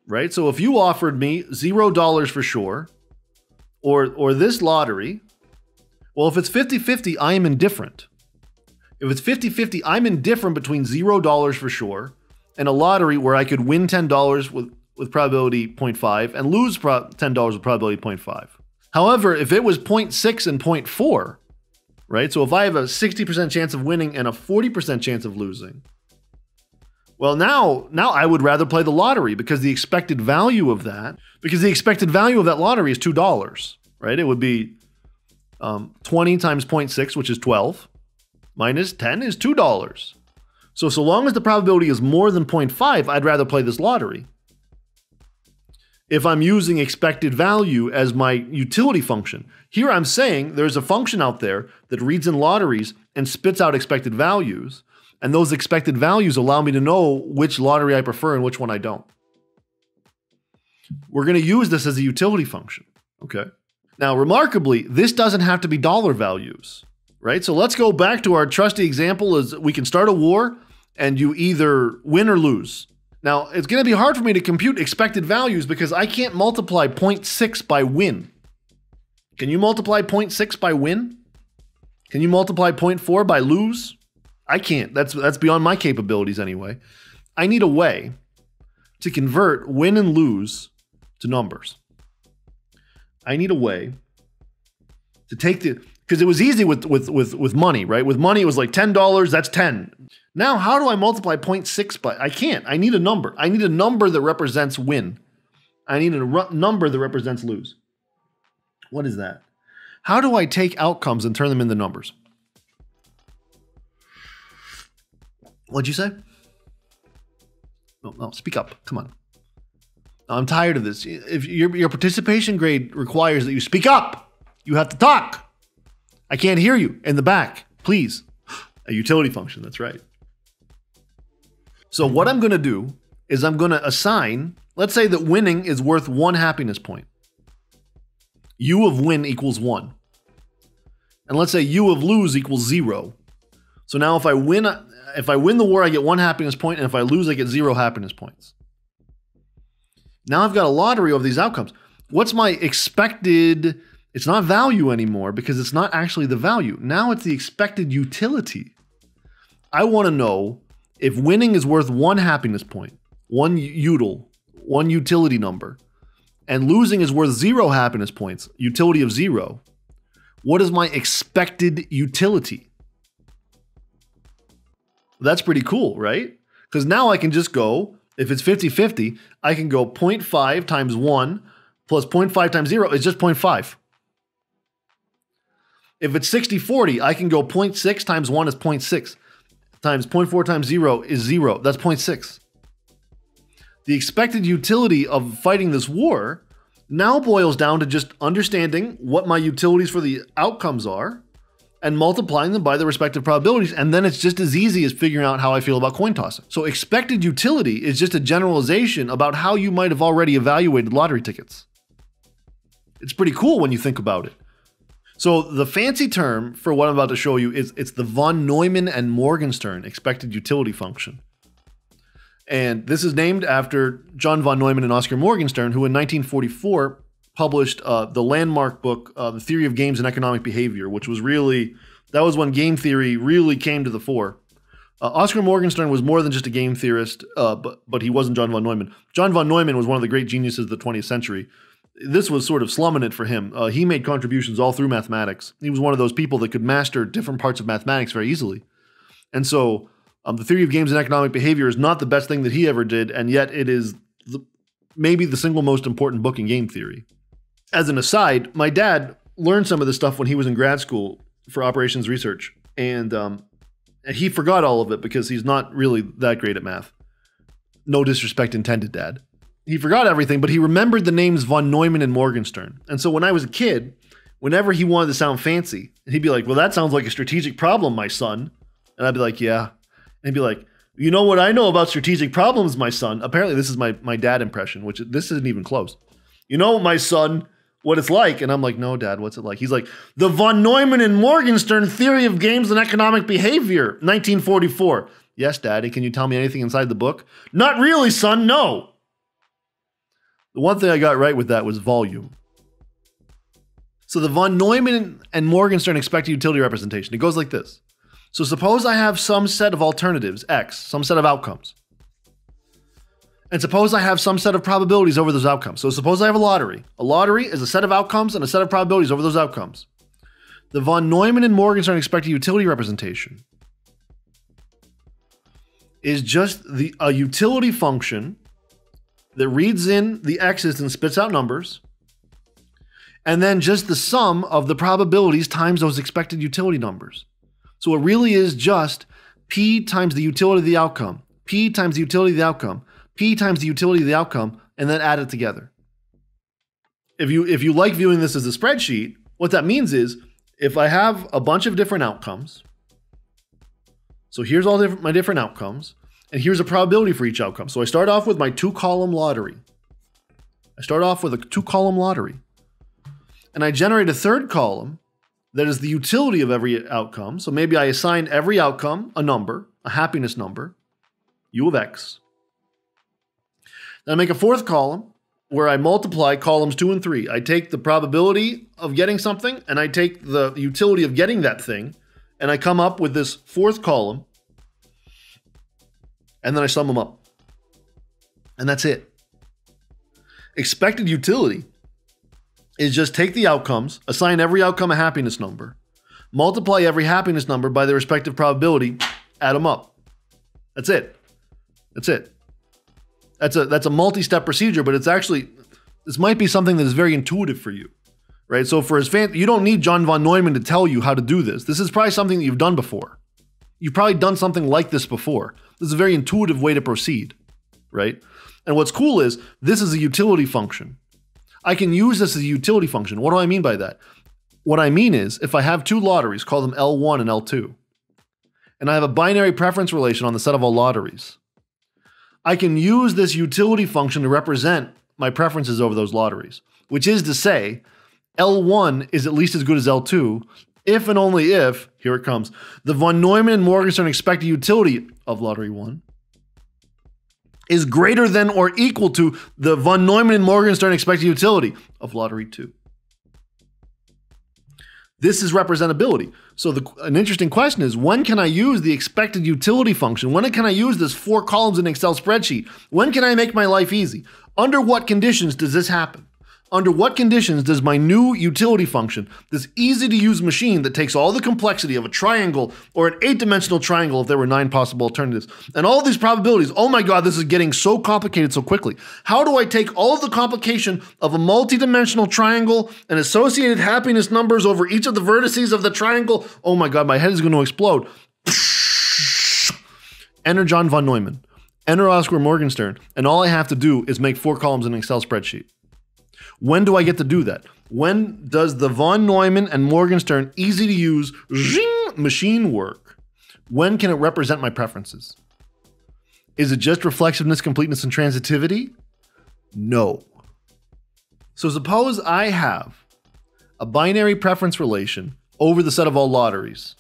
right? So if you offered me $0 for sure, or this lottery, well, if it's 50-50, I am indifferent. If it's 50-50, I'm indifferent between $0 for sure and a lottery where I could win $10 with probability 0.5 and lose $10 with probability 0.5. However, if it was 0.6 and 0.4, right? So if I have a 60% chance of winning and a 40% chance of losing, well, now I would rather play the lottery because the expected value of that, lottery is $2, right? It would be 20 times 0.6, which is 12, minus 10 is $2. So long as the probability is more than 0.5, I'd rather play this lottery. If I'm using expected value as my utility function. Here I'm saying there's a function out there that reads in lotteries and spits out expected values, and those expected values allow me to know which lottery I prefer and which one I don't. We're going to use this as a utility function, okay? Now, remarkably, this doesn't have to be dollar values, right? So let's go back to our trusty example is we can start a war and you either win or lose. Now, it's going to be hard for me to compute expected values because I can't multiply 0.6 by win. Can you multiply 0.6 by win? Can you multiply 0.4 by lose? I can't. That's beyond my capabilities anyway. I need a way to convert win and lose to numbers. I need a way to take the... Because it was easy with money, right? With money, it was like $10, that's 10. Now, how do I multiply 0.6 by? I can't. I need a number. I need a number that represents win. I need a number that represents lose. What is that? How do I take outcomes and turn them into numbers? What'd you say? No, speak up. Come on. I'm tired of this. If your participation grade requires that you speak up, you have to talk. I can't hear you in the back, please. A utility function, that's right. So what I'm gonna do is I'm gonna assign, let's say that winning is worth 1 happiness point. U of win equals 1. And let's say U of lose equals 0. So now if I win the war, I get 1 happiness point, and if I lose, I get 0 happiness points. Now I've got a lottery of these outcomes. What's my expected... It's not value anymore because it's not actually the value. Now it's the expected utility. I want to know if winning is worth 1 happiness point, 1 util, 1 utility number, and losing is worth 0 happiness points, utility of 0. What is my expected utility? That's pretty cool, right? Because now I can just go, if it's 50-50, I can go 0.5 times 1 plus 0.5 times 0 is just 0.5. If it's 60-40, I can go 0.6 times 1 is 0.6 times 0.4 times 0 is 0. That's 0.6. The expected utility of fighting this war now boils down to just understanding what my utilities for the outcomes are and multiplying them by the respective probabilities. And then it's just as easy as figuring out how I feel about coin tossing. So expected utility is just a generalization about how you might have already evaluated lottery tickets. It's pretty cool when you think about it. So the fancy term for what I'm about to show you is it's the von Neumann and Morgenstern expected utility function. And this is named after John von Neumann and Oscar Morgenstern, who in 1944 published the landmark book, The Theory of Games and Economic Behavior, which was really, that was when game theory really came to the fore. Oscar Morgenstern was more than just a game theorist, but he wasn't John von Neumann. John von Neumann was one of the great geniuses of the 20th century. This was sort of slumming it for him. He made contributions all through mathematics. He was one of those people that could master different parts of mathematics very easily. And so the theory of games and economic behavior is not the best thing that he ever did, and yet it is maybe the single most important book in game theory. As an aside, my dad learned some of this stuff when he was in grad school for operations research, and he forgot all of it because he's not really that great at math. No disrespect intended, Dad. He forgot everything, but he remembered the names von Neumann and Morgenstern. And so when I was a kid, whenever he wanted to sound fancy, he'd be like, well, that sounds like a strategic problem, my son. And I'd be like, yeah. And he'd be like, you know what I know about strategic problems, my son? Apparently this is my dad impression, which this isn't even close. You know, my son, what it's like. And I'm like, no, Dad, what's it like? He's like, the von Neumann and Morgenstern theory of games and economic behavior, 1944. Yes, Daddy, can you tell me anything inside the book? Not really, son, no. The one thing I got right with that was volume. So the von Neumann and Morgenstern expected utility representation. It goes like this. So suppose I have some set of alternatives, X, some set of outcomes. And suppose I have some set of probabilities over those outcomes. So suppose I have a lottery. A lottery is a set of outcomes and a set of probabilities over those outcomes. The von Neumann and Morgenstern expected utility representation is just a utility function that reads in the X's and spits out numbers, and then just the sum of the probabilities times those expected utility numbers. So it really is just P times the utility of the outcome, P times the utility of the outcome, P times the utility of the outcome, and then add it together. If you like viewing this as a spreadsheet, what that means is if I have a bunch of different outcomes, so here's all my different outcomes, and here's a probability for each outcome. So I start off with my two-column lottery. I start off with a two-column lottery. And I generate a third column that is the utility of every outcome. So maybe I assign every outcome a number, a happiness number, U of X. Then I make a fourth column where I multiply columns 2 and 3. I take the probability of getting something, and I take the utility of getting that thing, and I come up with this fourth column, and then I sum them up. And that's it. Expected utility is just take the outcomes, assign every outcome a happiness number, multiply every happiness number by their respective probability, add them up. That's it. That's it. That's a multi-step procedure, but it's actually, this might be something that is very intuitive for you. Right, so for his fan, you don't need John von Neumann to tell you how to do this. This is probably something that you've done before. You've probably done something like this before. This is a very intuitive way to proceed, right? And what's cool is this is a utility function. I can use this as a utility function. What do I mean by that? What I mean is if I have two lotteries, call them L1 and L2, and I have a binary preference relation on the set of all lotteries, I can use this utility function to represent my preferences over those lotteries, which is to say, L1 is at least as good as L2 if and only if, here it comes, the von Neumann and Morgenstern expected utility of lottery 1 is greater than or equal to the von Neumann and Morgenstern expected utility of lottery 2. This is representability. So an interesting question is, when can I use the expected utility function? When can I use this 4 columns in an Excel spreadsheet? When can I make my life easy? Under what conditions does this happen? Under what conditions does my new utility function, this easy-to-use machine that takes all the complexity of a triangle or an 8-dimensional triangle if there were 9 possible alternatives, and all these probabilities, oh my God, this is getting so complicated so quickly. How do I take all the complication of a multi-dimensional triangle and associated happiness numbers over each of the vertices of the triangle? Oh my God, my head is going to explode. Enter John von Neumann, enter Oscar Morgenstern, and all I have to do is make 4 columns in an Excel spreadsheet. When do I get to do that? When does the von Neumann and Morgenstern easy-to-use machine work? When can it represent my preferences? Is it just reflexiveness, completeness, and transitivity? No. So suppose I have a binary preference relation over the set of all lotteries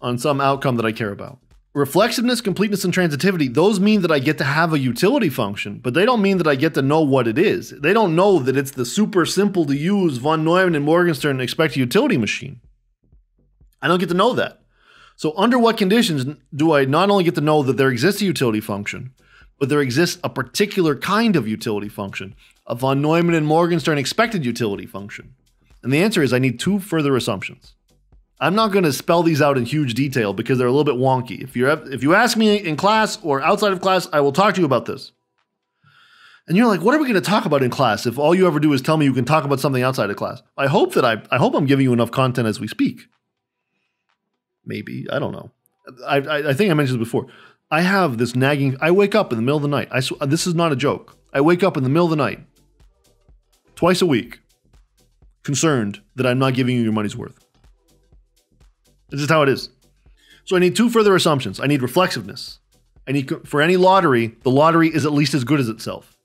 on some outcome that I care about. Reflexiveness, completeness, and transitivity, those mean that I get to have a utility function, but they don't mean that I get to know what it is. They don't know that it's the super simple to use von Neumann and Morgenstern expected utility machine. I don't get to know that. So under what conditions do I not only get to know that there exists a utility function, but there exists a particular kind of utility function, a von Neumann and Morgenstern expected utility function? And the answer is I need 2 further assumptions. I'm not going to spell these out in huge detail because they're a little bit wonky. If you ask me in class or outside of class, I will talk to you about this. And you're like, what are we going to talk about in class if all you ever do is tell me you can talk about something outside of class? I hope that I hope I'm giving you enough content as we speak. Maybe, I don't know. I think I mentioned this before. I have this nagging, I wake up in the middle of the night. This is not a joke. I wake up in the middle of the night, twice a week, concerned that I'm not giving you your money's worth. This is how it is. So I need 2 further assumptions. I need reflexiveness. I need, for any lottery, the lottery is at least as good as itself.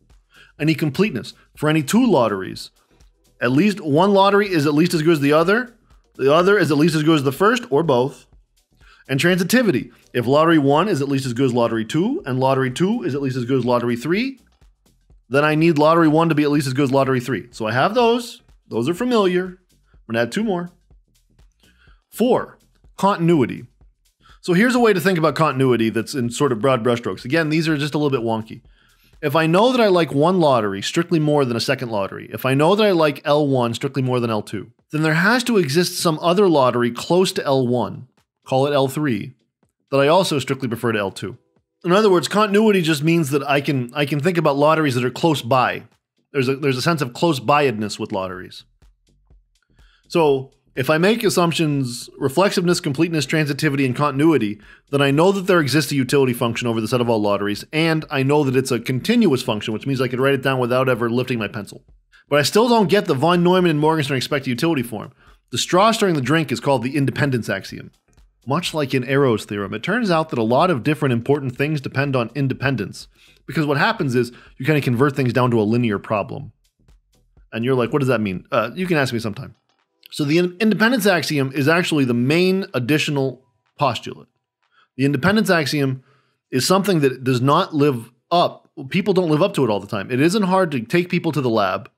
I need completeness. For any 2 lotteries, at least one lottery is at least as good as the other. The other is at least as good as the first, or both. And transitivity. If lottery 1 is at least as good as lottery 2, and lottery 2 is at least as good as lottery 3, then I need lottery 1 to be at least as good as lottery 3. So I have those. Those are familiar. We're gonna add two more. 4, continuity. So here's a way to think about continuity that's in sort of broad brushstrokes. Again, these are just a little bit wonky. If I know that I like one lottery strictly more than a second lottery, if I know that I like L1 strictly more than L2, then there has to exist some other lottery close to L1, call it L3, that I also strictly prefer to L2. In other words, continuity just means that I can think about lotteries that are close by. There's a sense of close by-edness with lotteries. So if I make assumptions, reflexiveness, completeness, transitivity, and continuity, then I know that there exists a utility function over the set of all lotteries, and I know that it's a continuous function, which means I can write it down without ever lifting my pencil. But I still don't get the von Neumann and Morgenstern expected utility form. The straw stirring the drink is called the independence axiom. Much like in Arrow's theorem, it turns out that a lot of different important things depend on independence, because what happens is you kind of convert things down to a linear problem. And you're like, what does that mean? You can ask me sometime. So the independence axiom is actually the main additional postulate. The independence axiom is something that does not live up. People don't live up to it all the time. It isn't hard to take people to the lab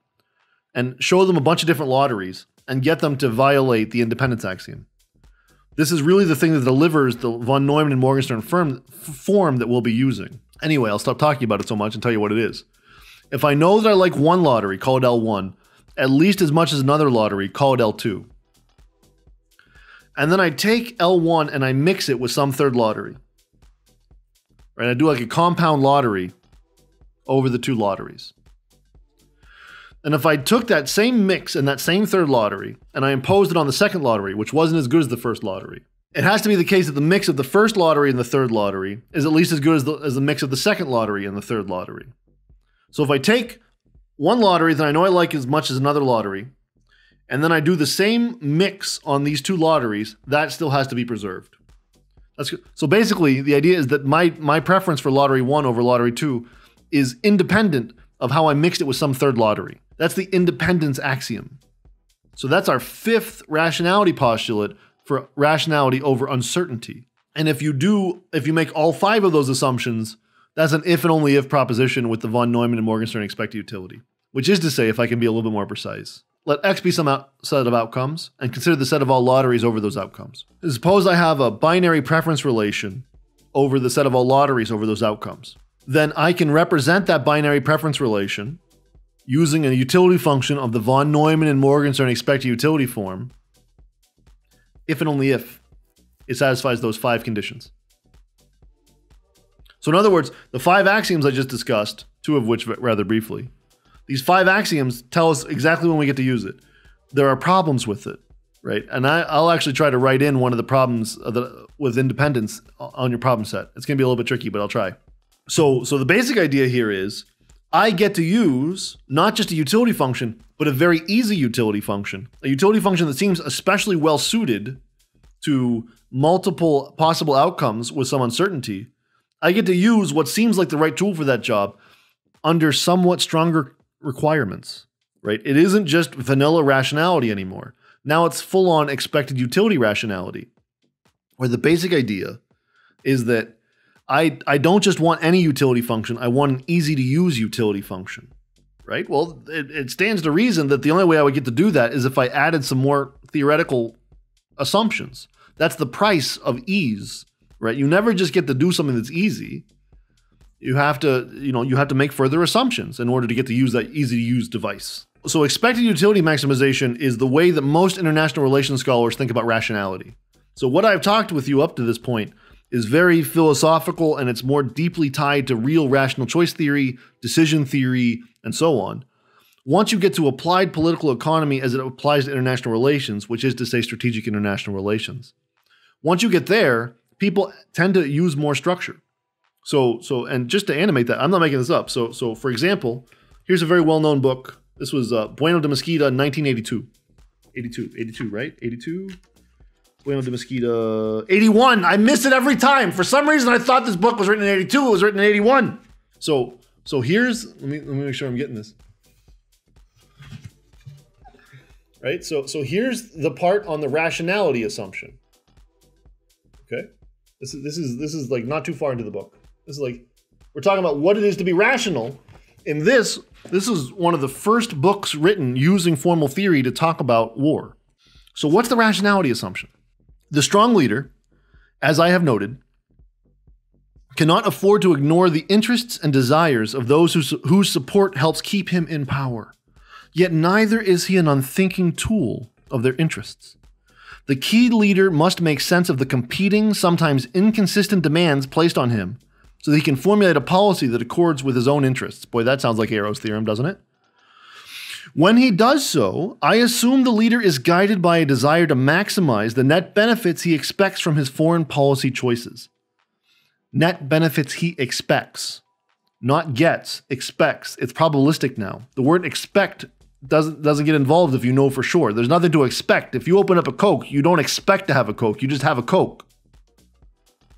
and show them a bunch of different lotteries and get them to violate the independence axiom. This is really the thing that delivers the von Neumann and Morgenstern form that we'll be using. Anyway, I'll stop talking about it so much and tell you what it is. If I know that I like one lottery, call it L1, at least as much as another lottery, call it L2. And then I take L1 and I mix it with some third lottery. Right? I do like a compound lottery over the two lotteries. And if I took that same mix and that same third lottery and I imposed it on the second lottery, which wasn't as good as the first lottery, it has to be the case that the mix of the first lottery and the third lottery is at least as good as the mix of the second lottery and the third lottery. So if I take one lottery that I know I like as much as another lottery, and then I do the same mix on these two lotteries, that still has to be preserved. So basically, the idea is that my preference for lottery 1 over lottery 2 is independent of how I mixed it with some third lottery. That's the independence axiom. So that's our 5th rationality postulate for rationality over uncertainty. And if you make all 5 of those assumptions, that's an if and only if proposition with the von Neumann and Morgenstern expected utility, which is to say, if I can be a little bit more precise, let X be some set of outcomes and consider the set of all lotteries over those outcomes. Suppose I have a binary preference relation over the set of all lotteries over those outcomes. Then I can represent that binary preference relation using a utility function of the von Neumann and Morgenstern expected utility form, if and only if it satisfies those 5 conditions. So in other words, the 5 axioms I just discussed, 2 of which rather briefly, these 5 axioms tell us exactly when we get to use it. There are problems with it, right? And I'll actually try to write in one of the problems with independence on your problem set. It's going to be a little bit tricky, but I'll try. So the basic idea here is I get to use not just a utility function, but a very easy utility function, a utility function that seems especially well suited to multiple possible outcomes with some uncertainty. I get to use what seems like the right tool for that job under somewhat stronger requirements, right? It isn't just vanilla rationality anymore. Now it's full-on expected utility rationality, where the basic idea is that I don't just want any utility function, I want an easy-to-use utility function, right? Well, it stands to reason that the only way I would get to do that is if I added some more theoretical assumptions. That's the price of ease. Right? You never just get to do something that's easy. You have to, you have to make further assumptions in order to get to use that easy-to-use device. So expected utility maximization is the way that most international relations scholars think about rationality. So what I've talked with you up to this point is very philosophical, and it's more deeply tied to real rational choice theory, decision theory, and so on. Once you get to applied political economy as it applies to international relations, which is to say strategic international relations, once you get there, people tend to use more structure. And just to animate that, I'm not making this up. So for example, here's a very well-known book. This was Bueno de Mesquita, 1982. 82, right? 82? Bueno de Mesquita, 81. I miss it every time. For some reason, I thought this book was written in 82. It was written in 81. So here's, let me make sure I'm getting this. Right, so here's the part on the rationality assumption. Okay. This is like not too far into the book. This is like, we're talking about what it is to be rational. In this is one of the first books written using formal theory to talk about war. So what's the rationality assumption? The strong leader, as I have noted, cannot afford to ignore the interests and desires of those whose support helps keep him in power. Yet neither is he an unthinking tool of their interests. The key leader must make sense of the competing, sometimes inconsistent demands placed on him so that he can formulate a policy that accords with his own interests. Boy, that sounds like Arrow's theorem, doesn't it? When he does so, I assume the leader is guided by a desire to maximize the net benefits he expects from his foreign policy choices. Net benefits he expects, not gets, expects. It's probabilistic now. The word expect doesn't get involved if you know for sure. There's nothing to expect. If you open up a Coke, you don't expect to have a Coke. You just have a Coke,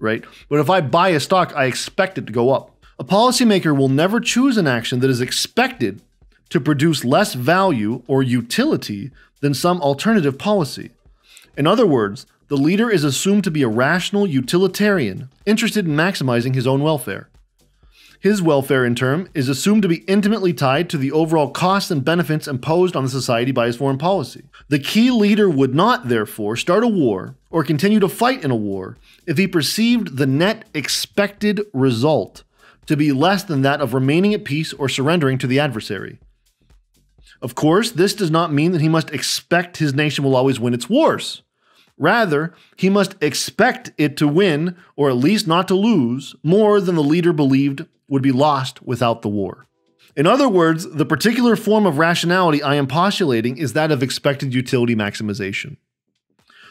right? But if I buy a stock, I expect it to go up. A policymaker will never choose an action that is expected to produce less value or utility than some alternative policy. In other words, the leader is assumed to be a rational utilitarian, interested in maximizing his own welfare. His welfare, in turn, is assumed to be intimately tied to the overall costs and benefits imposed on the society by his foreign policy. The key leader would not, therefore, start a war or continue to fight in a war if he perceived the net expected result to be less than that of remaining at peace or surrendering to the adversary. Of course, this does not mean that he must expect his nation will always win its wars. Rather, he must expect it to win, or at least not to lose, more than the leader believed would be lost without the war. In other words, the particular form of rationality I am postulating is that of expected utility maximization.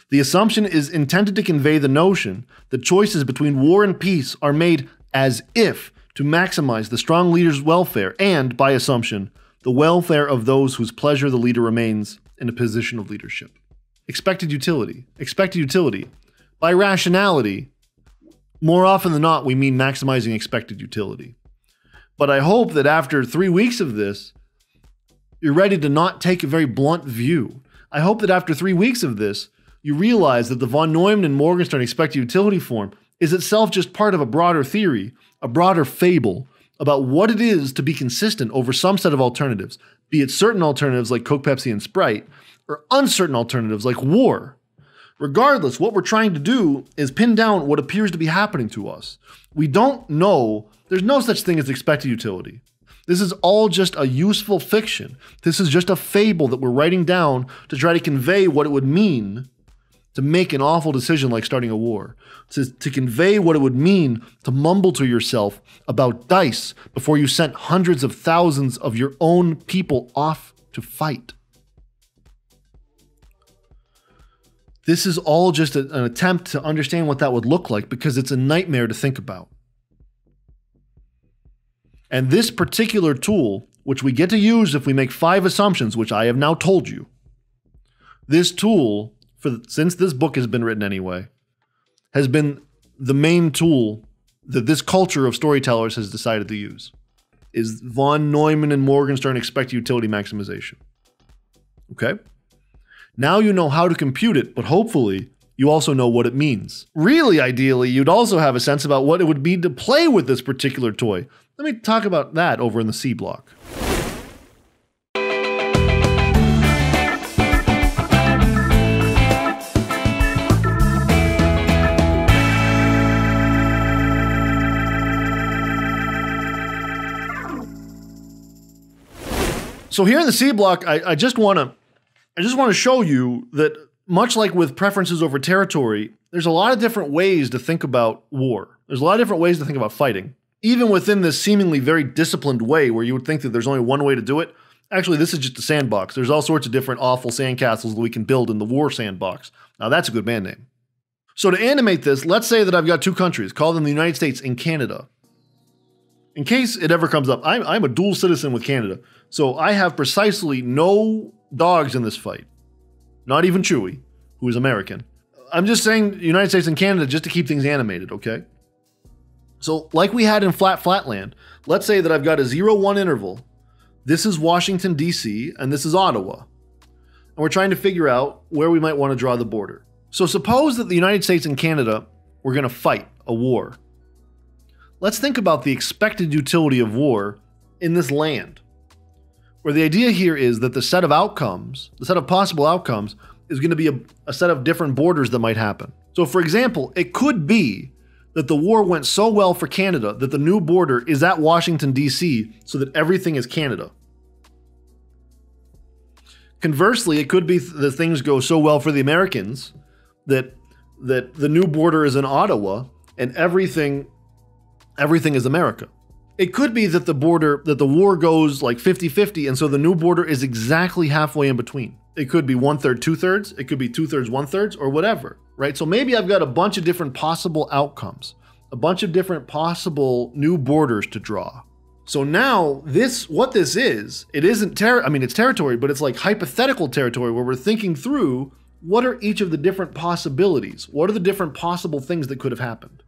The assumption is intended to convey the notion that choices between war and peace are made as if to maximize the strong leader's welfare and, by assumption, the welfare of those whose pleasure the leader remains in a position of leadership. Expected utility, by rationality, more often than not, we mean maximizing expected utility. But I hope that after 3 weeks of this, you're ready to not take a very blunt view. I hope that after 3 weeks of this, you realize that the von Neumann and Morgenstern expected utility form is itself just part of a broader theory, a broader fable about what it is to be consistent over some set of alternatives, be it certain alternatives like Coke, Pepsi, and Sprite, or uncertain alternatives like war. Regardless, what we're trying to do is pin down what appears to be happening to us. We don't know. There's no such thing as expected utility. This is all just a useful fiction. This is just a fable that we're writing down to try to convey what it would mean to make an awful decision like starting a war, to convey what it would mean to mumble to yourself about dice before you sent hundreds of thousands of your own people off to fight. This is all just an attempt to understand what that would look like because it's a nightmare to think about. And this particular tool, which we get to use if we make 5 assumptions, which I have now told you, this tool, since this book has been written anyway, has been the main tool that this culture of storytellers has decided to use, is von Neumann and Morgenstern expected utility maximization. Okay? Now you know how to compute it, but hopefully you also know what it means. Really, ideally, you'd also have a sense about what it would mean to play with this particular toy. Let me talk about that over in the C block. So here in the C block, I just want to show you that much like with preferences over territory, there's a lot of different ways to think about war. There's a lot of different ways to think about fighting. Even within this seemingly very disciplined way where you would think that there's only one way to do it, actually this is just a sandbox. There's all sorts of different awful sandcastles that we can build in the war sandbox. Now that's a good band name. So to animate this, let's say that I've got 2 countries, call them the United States and Canada. In case it ever comes up, I'm a dual citizen with Canada, so I have precisely no dogs in this fight. Not even Chewie, who is American. I'm just saying United States and Canada just to keep things animated, okay? So like we had in Flatland, let's say that I've got a 0-1 interval. This is Washington, D.C., and this is Ottawa. And we're trying to figure out where we might want to draw the border. So suppose that the United States and Canada were going to fight a war. Let's think about the expected utility of war in this land, where the idea here is that the set of possible outcomes is going to be a set of different borders that might happen. So for example, it could be that the war went so well for Canada that the new border is at Washington, D.C., so that everything is Canada. Conversely, it could be that things go so well for the Americans that the new border is in Ottawa and everything is America. It could be that the war goes like 50-50, and so the new border is exactly halfway in between. It could be 1/3, 2/3, it could be 2/3, 1/3, or whatever, right? So maybe I've got a bunch of different possible outcomes, a bunch of different possible new borders to draw. So now what this is, it isn't it's territory, but it's like hypothetical territory where we're thinking through what are each of the different possibilities? What are the different possible things that could have happened?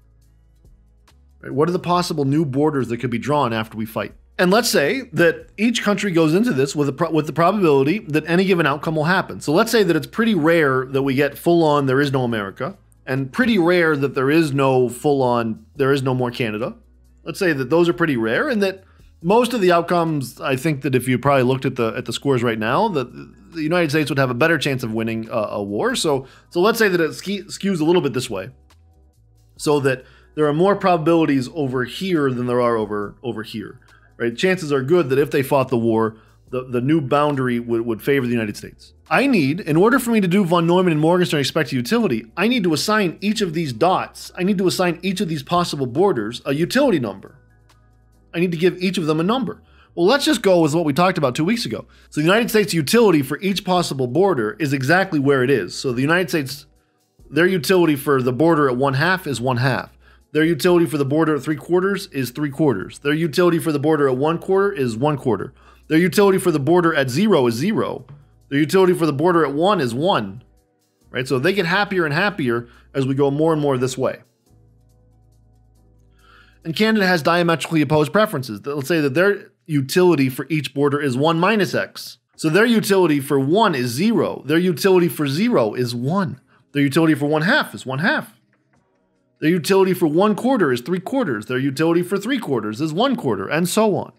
Right? What are the possible new borders that could be drawn after we fight? And let's say that each country goes into this with the probability that any given outcome will happen. So let's say that it's pretty rare that we get full on there is no America, and pretty rare that there is no full on there is no more Canada. Let's say that those are pretty rare, and that most of the outcomes, I think that if you probably looked at the scores right now, that the United States would have a better chance of winning a war. So let's say that it skews a little bit this way, so that there are more probabilities over here than there are over here, right? Chances are good that if they fought the war, the new boundary would favor the United States. I need, in order for me to do von Neumann and Morgenstern expected utility, I need to assign each of these dots, I need to assign each of these possible borders a utility number. I need to give each of them a number. Well, let's just go with what we talked about 2 weeks ago. So the United States utility for each possible border is exactly where it is. So the United States, their utility for the border at 1/2 is 1/2. Their utility for the border at 3/4 is 3/4. Their utility for the border at 1/4 is 1/4. Their utility for the border at 0 is 0. Their utility for the border at 1 is 1. Right? So they get happier and happier as we go more and more this way. And Canada has diametrically opposed preferences. Let's say that their utility for each border is 1 - x. So their utility for 1 is 0. Their utility for 0 is 1. Their utility for 1/2 is 1/2. Their utility for 1/4 is 3/4. Their utility for 3/4 is 1/4, and so on.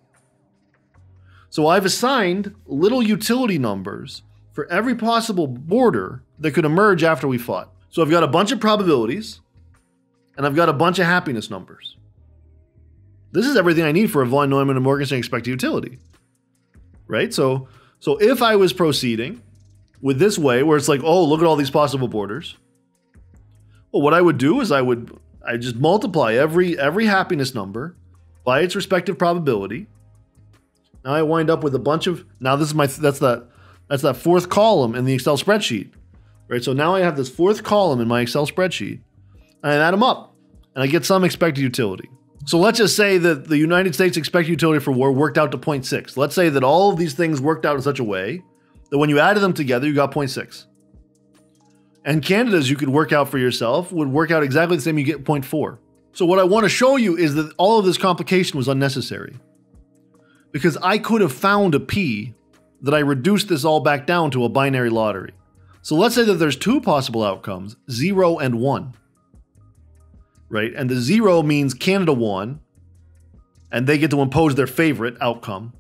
So I've assigned little utility numbers for every possible border that could emerge after we fought. So I've got a bunch of probabilities, and I've got a bunch of happiness numbers. This is everything I need for a von Neumann and Morgenstern expected utility, right? So if I was proceeding with this way, where it's like, oh, look at all these possible borders. Well, what I would do is I just multiply every happiness number by its respective probability. Now I wind up with a bunch of, now this is my, that's that fourth column in the Excel spreadsheet, right? So now I have this fourth column in my Excel spreadsheet, and I add them up, and I get some expected utility. So let's just say that the United States expected utility for war worked out to 0.6. Let's say that all of these things worked out in such a way that when you added them together, you got 0.6. And Canada's, you could work out for yourself, would work out exactly the same, you get 0.4. So what I want to show you is that all of this complication was unnecessary, because I could have found a P that I reduced this all back down to a binary lottery. So let's say that there's two possible outcomes, 0 and 1, right? And the 0 means Canada won, and they get to impose their favorite outcome.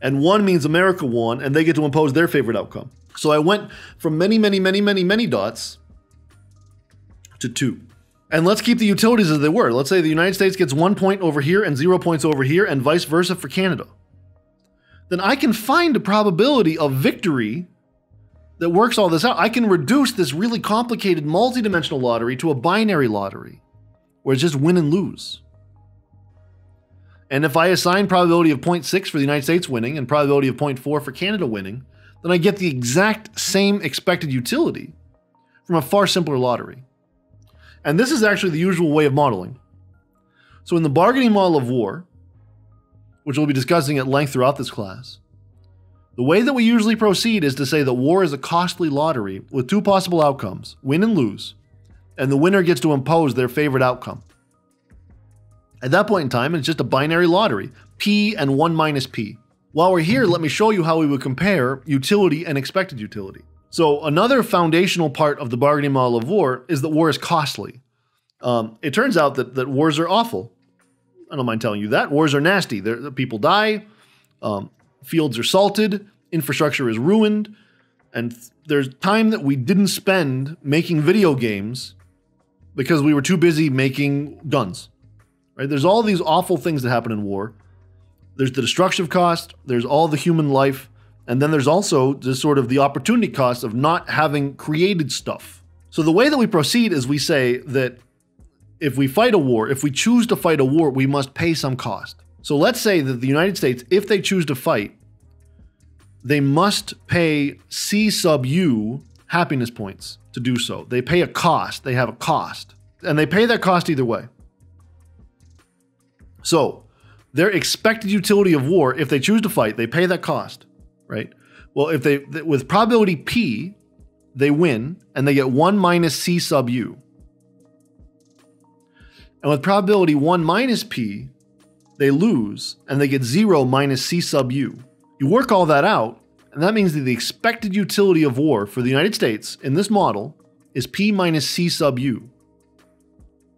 And 1 means America won, and they get to impose their favorite outcome. So I went from many dots to 2. And let's keep the utilities as they were. Let's say the United States gets 1 point over here and 0 points over here, and vice versa for Canada. Then I can find a probability of victory that works all this out. I can reduce this really complicated multidimensional lottery to a binary lottery, where it's just win and lose. And if I assign probability of 0.6 for the United States winning and probability of 0.4 for Canada winning, then I get the exact same expected utility from a far simpler lottery. And this is actually the usual way of modeling. So in the bargaining model of war, which we'll be discussing at length throughout this class, the way that we usually proceed is to say that war is a costly lottery with two possible outcomes, win and lose, and the winner gets to impose their favorite outcome. At that point in time, it's just a binary lottery, P and 1 - P. While we're here, let me show you how we would compare utility and expected utility. So another foundational part of the bargaining model of war is that war is costly. It turns out that wars are awful. I don't mind telling you that. Wars are nasty. People die, fields are salted, infrastructure is ruined, And there's time that we didn't spend making video games because we were too busy making guns, right? There's all these awful things that happen in war. There's the destructive cost, there's all the human life, and then there's also just sort of the opportunity cost of not having created stuff. So the way that we proceed is we say that if we fight a war, if we choose to fight a war, we must pay some cost. So let's say that the United States, if they choose to fight, they must pay C sub U happiness points to do so. They pay a cost, they have a cost, and they pay that cost either way. So their expected utility of war, if they choose to fight, they pay that cost, right? Well, if they, with probability P, they win and they get 1 minus C sub U. And with probability 1 minus P, they lose and they get 0 minus C sub U. You work all that out, and that means that the expected utility of war for the United States in this model is P minus C sub U.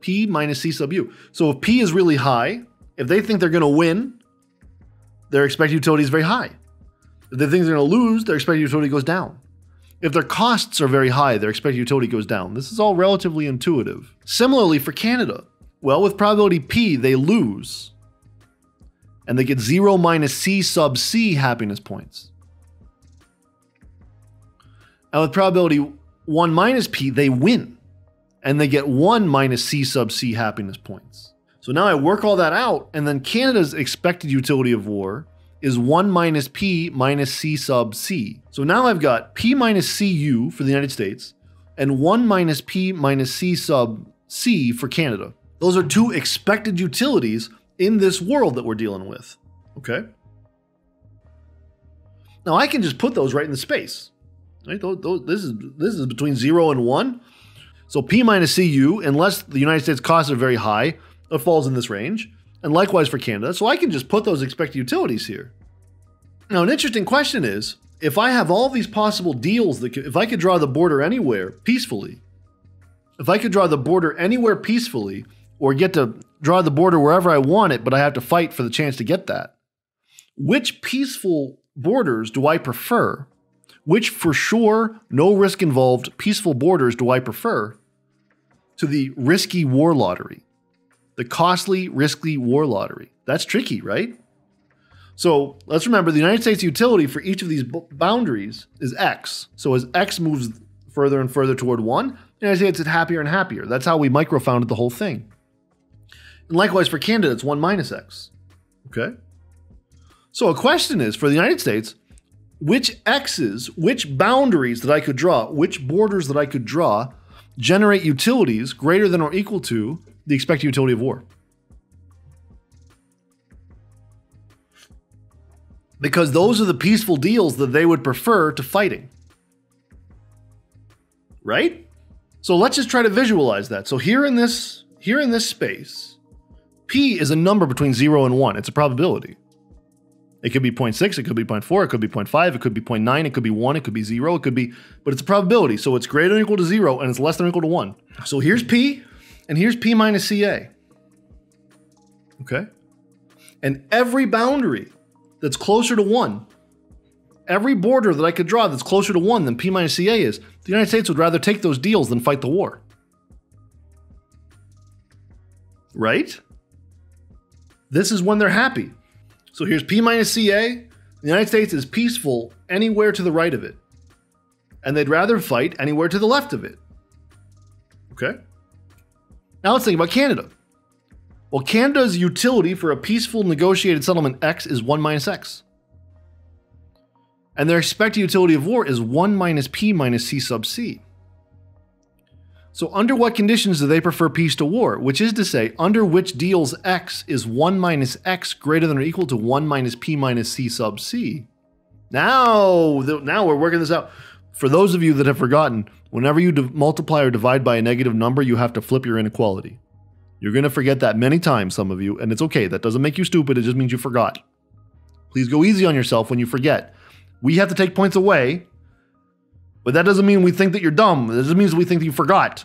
P minus C sub U. So if P is really high, if they think they're going to win, their expected utility is very high. If they think they're going to lose, their expected utility goes down. If their costs are very high, their expected utility goes down. This is all relatively intuitive. Similarly for Canada, well, with probability P, they lose. And they get 0 minus C sub C happiness points. And with probability 1 minus P, they win. And they get 1 minus C sub C happiness points. So now I work all that out, and then Canada's expected utility of war is 1 minus P minus C sub C. So now I've got P minus CU for the United States, and 1 minus P minus C sub C for Canada. Those are two expected utilities in this world that we're dealing with, okay? Now I can just put those right in the space, right? This is between 0 and 1. So P minus CU, unless the United States costs are very high, it falls in this range. And likewise for Canada. So I can just put those expected utilities here. Now an interesting question is, if I have all these possible deals, if I could draw the border anywhere peacefully, if I could draw the border anywhere peacefully, or get to draw the border wherever I want it, but I have to fight for the chance to get that, which peaceful borders do I prefer? Which for sure, no risk involved, peaceful borders do I prefer to the risky war lottery? The costly, risky war lottery. That's tricky, right? So let's remember the United States utility for each of these boundaries is X. So as X moves further and further toward 1, the United States is happier and happier. That's how we microfounded the whole thing. And likewise for Canada, it's 1 minus X, okay? So a question is, for the United States, which X's, which boundaries that I could draw, which borders that I could draw, generate utilities greater than or equal to the expected utility of war? Because those are the peaceful deals that they would prefer to fighting, right? So let's just try to visualize that. So here in this space, P is a number between 0 and 1. It's a probability. It could be 0.6, it could be 0.4, it could be 0.5, it could be 0.9, it could be 1, it could be 0, it could be, but it's a probability. So it's greater than or equal to 0 and it's less than or equal to 1. So here's P and here's P minus CA. Okay. And every boundary that's closer to 1, every border that I could draw that's closer to 1 than P minus CA is, the United States would rather take those deals than fight the war. Right? This is when they're happy. So here's P minus CA. The United States is peaceful anywhere to the right of it. And they'd rather fight anywhere to the left of it. Okay? Now let's think about Canada. Well, Canada's utility for a peaceful negotiated settlement X is 1 minus X. And their expected utility of war is 1 minus P minus C sub C. So under what conditions do they prefer peace to war? Which is to say, under which deals X is 1 minus X greater than or equal to 1 minus P minus C sub C. Now we're working this out. For those of you that have forgotten, whenever you multiply or divide by a negative number, you have to flip your inequality. You're going to forget that many times, some of you, and it's okay. That doesn't make you stupid. It just means you forgot. Please go easy on yourself when you forget. We have to take points away. But that doesn't mean we think that you're dumb. That just means we think that you forgot.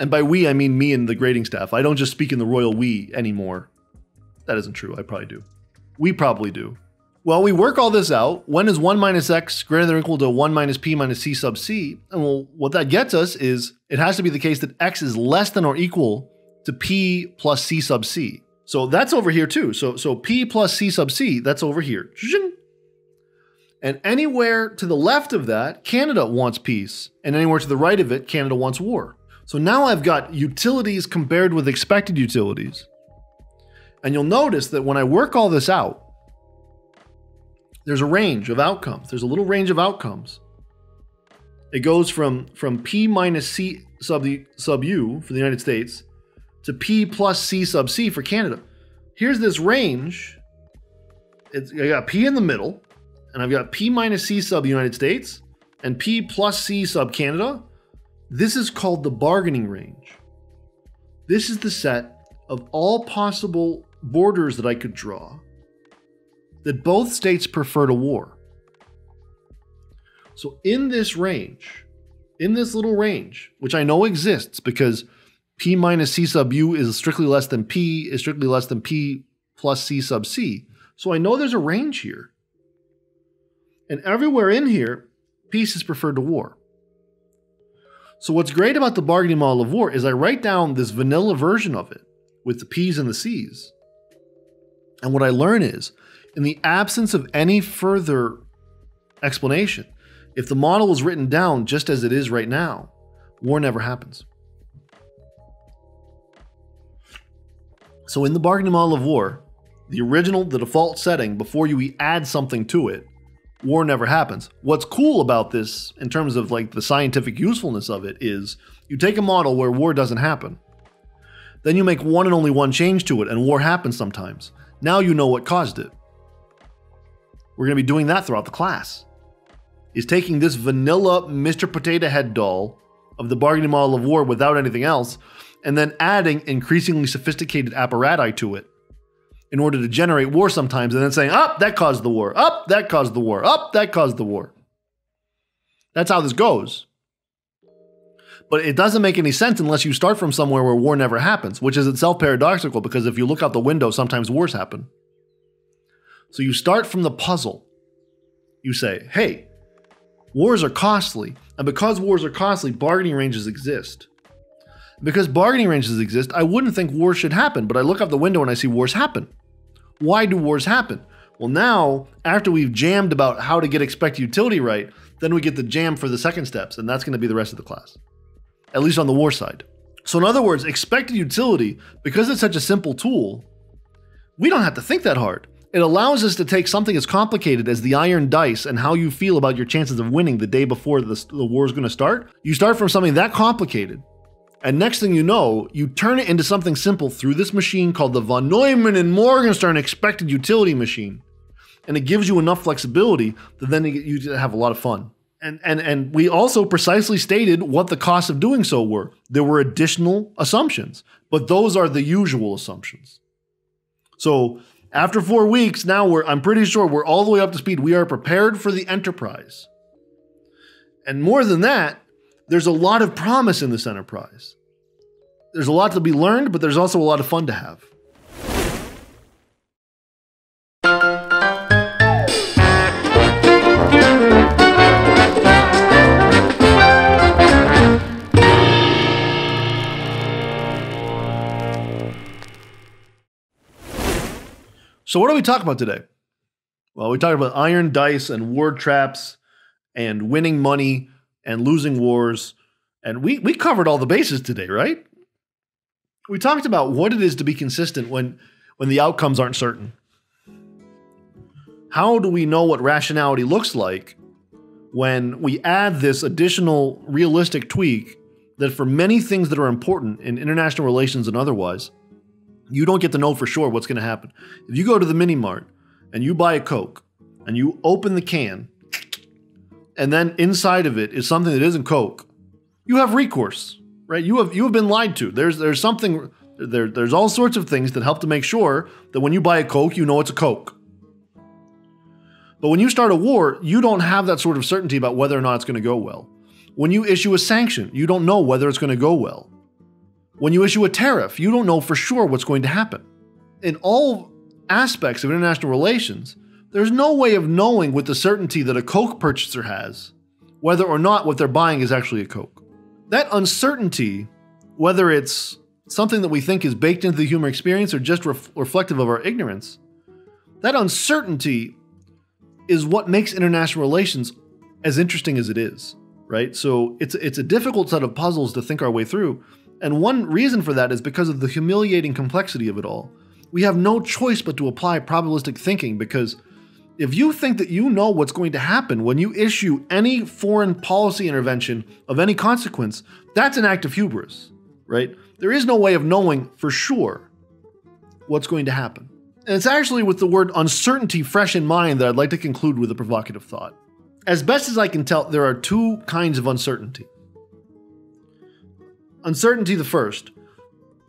And by we, I mean me and the grading staff. I don't just speak in the royal we anymore. That isn't true. I probably do. We probably do. Well, we work all this out. When is 1 minus x greater than or equal to 1 minus p minus c sub c? And well, what that gets us is it has to be the case that x is less than or equal to p plus c sub c. So that's over here too. So p plus c sub c, that's over here. And anywhere to the left of that, Canada wants peace. And anywhere to the right of it, Canada wants war. So now I've got utilities compared with expected utilities. And you'll notice that when I work all this out, there's a range of outcomes. There's a little range of outcomes. It goes from P minus C sub U for the United States to P plus C sub C for Canada. Here's this range. I got P in the middle, and I've got P minus C sub United States and P plus C sub Canada. This is called the bargaining range. This is the set of all possible borders that I could draw that both states prefer to war. So in this range, in this little range, which I know exists because P minus C sub U is strictly less than P, is strictly less than P plus C sub C. So I know there's a range here. And everywhere in here, peace is preferred to war. So what's great about the bargaining model of war is I write down this vanilla version of it with the P's and the C's. And what I learn is, in the absence of any further explanation, if the model was written down just as it is right now, war never happens. So in the bargaining model of war, the original, the default setting, before you add something to it, war never happens. What's cool about this in terms of like the scientific usefulness of it is you take a model where war doesn't happen, then you make one and only one change to it and war happens sometimes. Now you know what caused it. We're going to be doing that throughout the class, is taking this vanilla Mr. Potato Head doll of the bargaining model of war without anything else, and then adding increasingly sophisticated apparati to it in order to generate war sometimes, and then saying, oh, that caused the war, oh, that caused the war, oh, that caused the war. That's how this goes. But it doesn't make any sense unless you start from somewhere where war never happens, which is itself paradoxical because if you look out the window, sometimes wars happen. So you start from the puzzle. You say, hey, wars are costly. And because wars are costly, bargaining ranges exist. Because bargaining ranges exist, I wouldn't think wars should happen, but I look out the window and I see wars happen. Why do wars happen? Well, now, after we've jammed about how to get expected utility right, then we get the jam for the second steps, and that's going to be the rest of the class, at least on the war side. So in other words, expected utility, because it's such a simple tool, we don't have to think that hard. It allows us to take something as complicated as the iron dice and how you feel about your chances of winning the day before the war is going to start. You start from something that complicated, and next thing you know, you turn it into something simple through this machine called the von Neumann and Morgenstern expected utility machine. And it gives you enough flexibility that then you have a lot of fun. And we also precisely stated what the costs of doing so were. There were additional assumptions, but those are the usual assumptions. So after 4 weeks, now I'm pretty sure we're all the way up to speed. We are prepared for the enterprise. And more than that, there's a lot of promise in this enterprise. There's a lot to be learned, but there's also a lot of fun to have. So what do we talk about today? Well, we talked about iron dice and war traps and winning money and losing wars. And we covered all the bases today, right? We talked about what it is to be consistent when the outcomes aren't certain. How do we know what rationality looks like when we add this additional realistic tweak that for many things that are important in international relations and otherwise, you don't get to know for sure what's going to happen. If you go to the mini mart and you buy a Coke and you open the can and then inside of it is something that isn't Coke, you have recourse, right? You have been lied to. There's something, there's all sorts of things that help to make sure that when you buy a Coke, you know it's a Coke. But when you start a war, you don't have that sort of certainty about whether or not it's going to go well. When you issue a sanction, you don't know whether it's going to go well. When you issue a tariff, you don't know for sure what's going to happen. In all aspects of international relations, There's no way of knowing with the certainty that a Coke purchaser has whether or not what they're buying is actually a Coke. That uncertainty, whether it's something that we think is baked into the human experience or just reflective of our ignorance, that uncertainty is what makes international relations as interesting as it is, right? So it's a difficult set of puzzles to think our way through. And one reason for that is because of the humiliating complexity of it all. We have no choice but to apply probabilistic thinking, because if you think that you know what's going to happen when you issue any foreign policy intervention of any consequence, that's an act of hubris, right? There is no way of knowing for sure what's going to happen. And it's actually with the word uncertainty fresh in mind that I'd like to conclude with a provocative thought. As best as I can tell, there are two kinds of uncertainty. Uncertainty the first,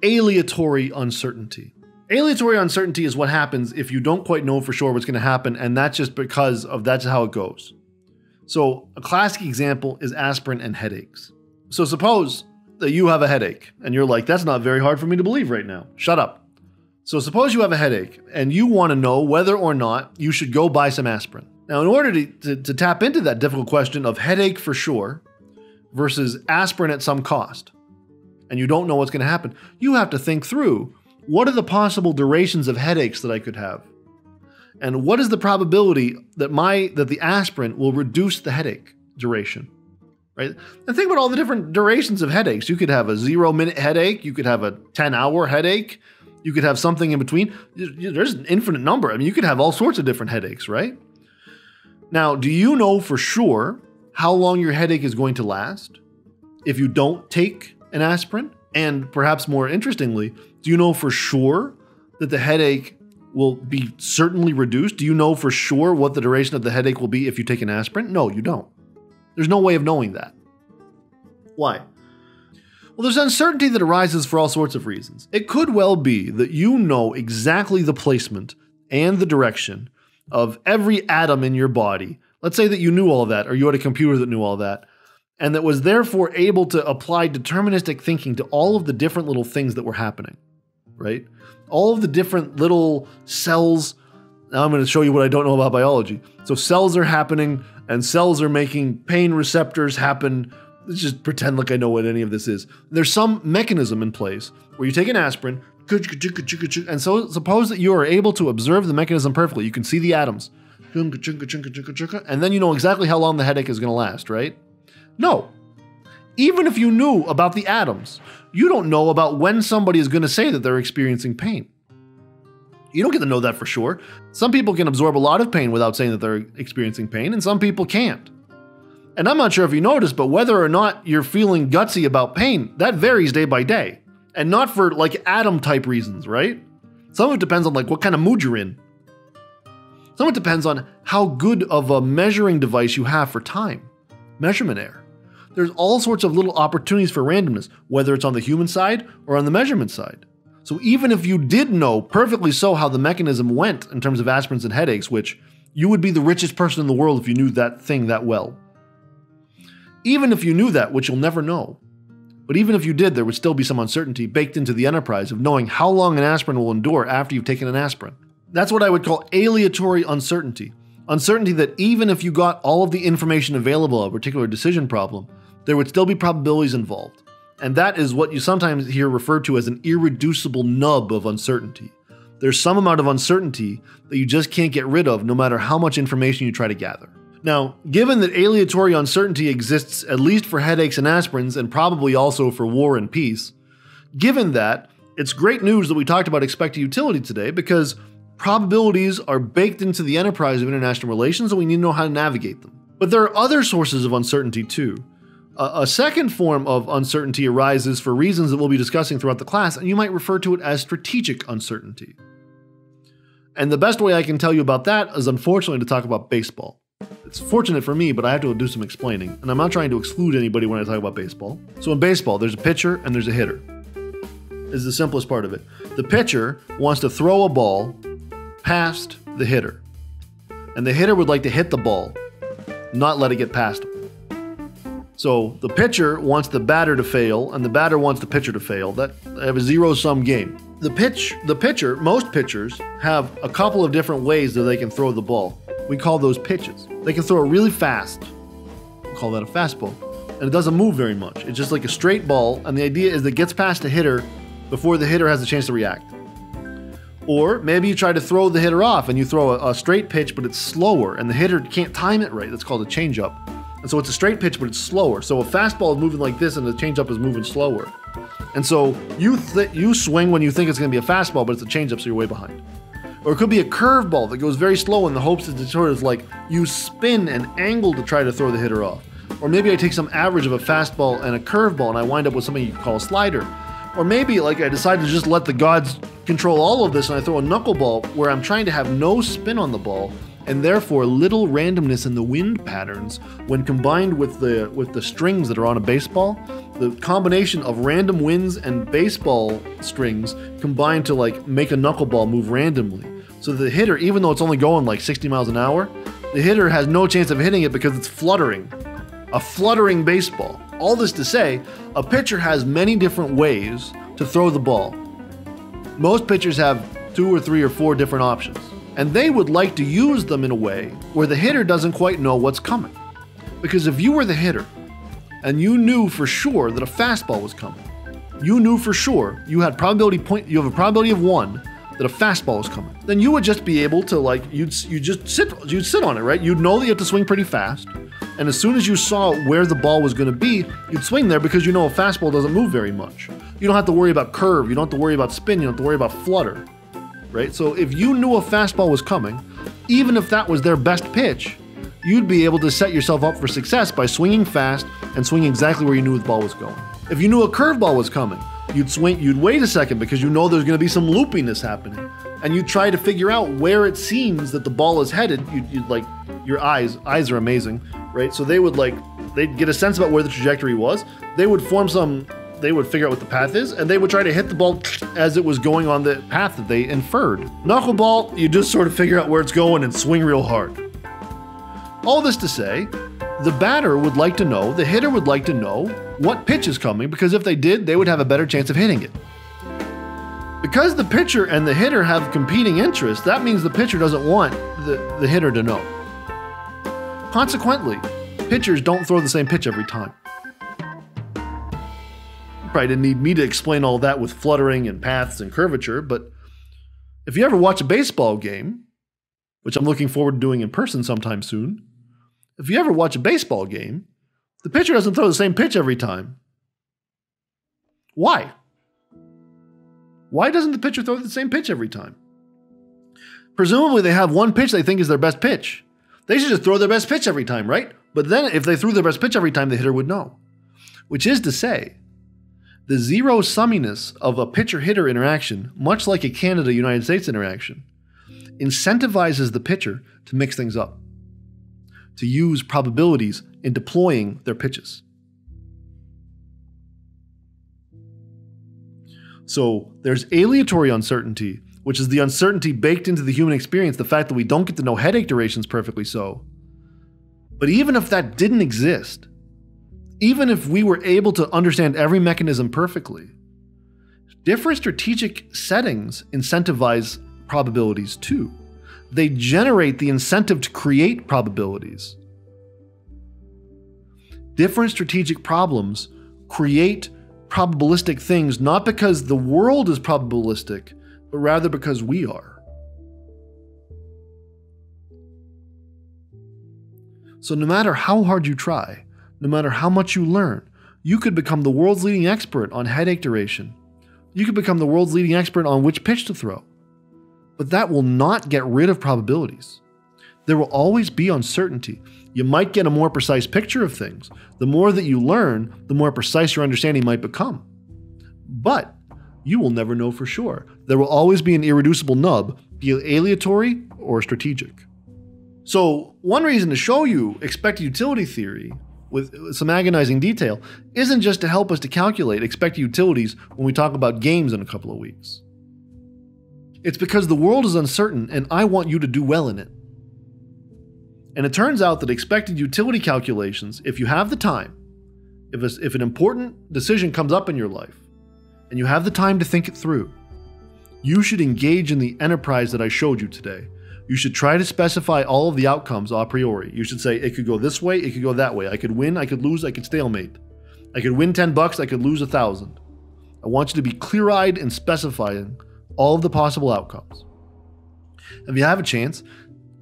aleatory uncertainty. Aleatory uncertainty is what happens if you don't quite know for sure what's going to happen, and that's just because of that's how it goes. So a classic example is aspirin and headaches. So suppose that you have a headache and you're like, that's not very hard for me to believe right now. Shut up. So suppose you have a headache and you want to know whether or not you should go buy some aspirin. Now, in order to tap into that difficult question of headache for sure versus aspirin at some cost, and you don't know what's going to happen, you have to think through, what are the possible durations of headaches that I could have? And what is the probability that the aspirin will reduce the headache duration, right? And think about all the different durations of headaches. You could have a 0-minute headache. You could have a 10-hour headache. You could have something in between. There's an infinite number. I mean, you could have all sorts of different headaches, right? Now, do you know for sure how long your headache is going to last if you don't take an aspirin? And perhaps more interestingly, do you know for sure that the headache will be certainly reduced? Do you know for sure what the duration of the headache will be if you take an aspirin? No, you don't. There's no way of knowing that. Why? Well, there's uncertainty that arises for all sorts of reasons. It could well be that you know exactly the placement and the direction of every atom in your body. Let's say that you knew all that, or you had a computer that knew all that, and that was therefore able to apply deterministic thinking to all of the different little things that were happening, right? All of the different little cells. Now I'm going to show you what I don't know about biology. So cells are happening, and cells are making pain receptors happen. Let's just pretend like I know what any of this is. There's some mechanism in place where you take an aspirin, and so suppose that you are able to observe the mechanism perfectly. You can see the atoms, and then you know exactly how long the headache is going to last, right? No, even if you knew about the atoms, you don't know about when somebody is going to say that they're experiencing pain. You don't get to know that for sure. Some people can absorb a lot of pain without saying that they're experiencing pain, and some people can't. And I'm not sure if you noticed, but whether or not you're feeling gutsy about pain, that varies day by day. And not for like atom type reasons, right? Some of it depends on like what kind of mood you're in. Some of it depends on how good of a measuring device you have for time, measurement error. There's all sorts of little opportunities for randomness, whether it's on the human side or on the measurement side. So even if you did know perfectly so how the mechanism went in terms of aspirins and headaches, which you would be the richest person in the world if you knew that thing that well. Even if you knew that, which you'll never know, but even if you did, there would still be some uncertainty baked into the enterprise of knowing how long an aspirin will endure after you've taken an aspirin. That's what I would call aleatory uncertainty. Uncertainty that even if you got all of the information available on a particular decision problem, there would still be probabilities involved. And that is what you sometimes hear referred to as an irreducible nub of uncertainty. There's some amount of uncertainty that you just can't get rid of no matter how much information you try to gather. Now, given that aleatory uncertainty exists at least for headaches and aspirins, and probably also for war and peace, given that, it's great news that we talked about expected utility today, because probabilities are baked into the enterprise of international relations and we need to know how to navigate them. But there are other sources of uncertainty too. A second form of uncertainty arises for reasons that we'll be discussing throughout the class, and you might refer to it as strategic uncertainty. And the best way I can tell you about that is, unfortunately, to talk about baseball. It's fortunate for me, but I have to do some explaining, and I'm not trying to exclude anybody when I talk about baseball. So in baseball, there's a pitcher and there's a hitter. It's the simplest part of it. The pitcher wants to throw a ball past the hitter, and the hitter would like to hit the ball, not let it get past him. So the pitcher wants the batter to fail, and the batter wants the pitcher to fail. That have a zero-sum game. Most pitchers have a couple of different ways that they can throw the ball. We call those pitches. They can throw it really fast. We call that a fastball. And it doesn't move very much. It's just like a straight ball, and the idea is that it gets past the hitter before the hitter has a chance to react. Or maybe you try to throw the hitter off and you throw a straight pitch, but it's slower, and the hitter can't time it right. That's called a changeup. And so it's a straight pitch, but it's slower. So a fastball is moving like this, and the changeup is moving slower. And so you swing when you think it's going to be a fastball, but it's a changeup, so you're way behind. Or it could be a curveball that goes very slow in the hopes that the sort of like you spin an angle to try to throw the hitter off. Or maybe I take some average of a fastball and a curveball, and I wind up with something you call a slider. Or maybe like I decide to just let the gods control all of this, and I throw a knuckleball where I'm trying to have no spin on the ball, and therefore little randomness in the wind patterns when combined with the strings that are on a baseball. The combination of random winds and baseball strings combined to like make a knuckleball move randomly. So the hitter, even though it's only going like 60 miles an hour, the hitter has no chance of hitting it because it's fluttering. A fluttering baseball. All this to say, a pitcher has many different ways to throw the ball. Most pitchers have 2 or 3 or 4 different options, and they would like to use them in a way where the hitter doesn't quite know what's coming. Because if you were the hitter and you knew for sure that a fastball was coming, you knew for sure you have a probability of 1 that a fastball was coming, then you would just be able to like, you'd sit on it, right? You'd know that you have to swing pretty fast. And as soon as you saw where the ball was going to be, you'd swing there because you know a fastball doesn't move very much. You don't have to worry about curve. You don't have to worry about spin. You don't have to worry about flutter, right? So if you knew a fastball was coming, even if that was their best pitch, you'd be able to set yourself up for success by swinging fast and swinging exactly where you knew the ball was going. If you knew a curveball was coming, you'd wait a second because you know there's going to be some loopiness happening. And you try to figure out where it seems that the ball is headed. Your eyes are amazing, right? So they'd get a sense about where the trajectory was. They would figure out what the path is, and they would try to hit the ball as it was going on the path that they inferred. Knuckleball, you just sort of figure out where it's going and swing real hard. All this to say, the hitter would like to know what pitch is coming, because if they did, they would have a better chance of hitting it. Because the pitcher and the hitter have competing interests, that means the pitcher doesn't want the hitter to know. Consequently, pitchers don't throw the same pitch every time. You probably didn't need me to explain all that with fluttering and paths and curvature, but if you ever watch a baseball game, which I'm looking forward to doing in person sometime soon, if you ever watch a baseball game, the pitcher doesn't throw the same pitch every time. Why? Why doesn't the pitcher throw the same pitch every time? Presumably they have one pitch they think is their best pitch. They should just throw their best pitch every time, right? But then if they threw their best pitch every time, the hitter would know. Which is to say, the zero-summiness of a pitcher-hitter interaction, much like a Canada-United States interaction, incentivizes the pitcher to mix things up, to use probabilities in deploying their pitches. So there's aleatory uncertainty, which is the uncertainty baked into the human experience, the fact that we don't get to know headache durations perfectly so. But even if that didn't exist, even if we were able to understand every mechanism perfectly, different strategic settings incentivize probabilities too. They generate the incentive to create probabilities. Different strategic problems create probabilistic things, not because the world is probabilistic, but rather because we are. So no matter how hard you try, no matter how much you learn, you could become the world's leading expert on headache duration. You could become the world's leading expert on which pitch to throw. But that will not get rid of probabilities. There will always be uncertainty. You might get a more precise picture of things. The more that you learn, the more precise your understanding might become. But you will never know for sure. There will always be an irreducible nub, be it aleatory or strategic. So one reason to show you expected utility theory with some agonizing detail isn't just to help us to calculate expected utilities when we talk about games in a couple of weeks. It's because the world is uncertain and I want you to do well in it. And it turns out that expected utility calculations, if you have the time, if an important decision comes up in your life, and you have the time to think it through, You should engage in the enterprise that I showed you today. You should try to specify all of the outcomes a priori. You should say, it could go this way, it could go that way. I could win, I could lose, I could stalemate. I could win 10 bucks, I could lose 1,000. I want you to be clear-eyed in specifying all of the possible outcomes. If you have a chance,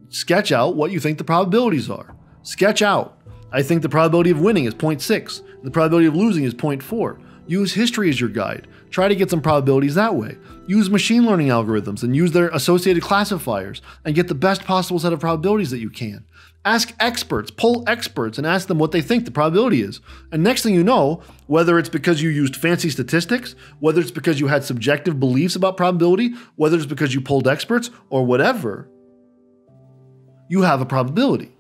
sketch out what you think the probabilities are. Sketch out, I think the probability of winning is 0.6. The probability of losing is 0.4. Use history as your guide. Try to get some probabilities that way. Use machine learning algorithms and use their associated classifiers and get the best possible set of probabilities that you can. Ask experts, poll experts, and ask them what they think the probability is. And next thing you know, whether it's because you used fancy statistics, whether it's because you had subjective beliefs about probability, whether it's because you polled experts or whatever, you have a probability.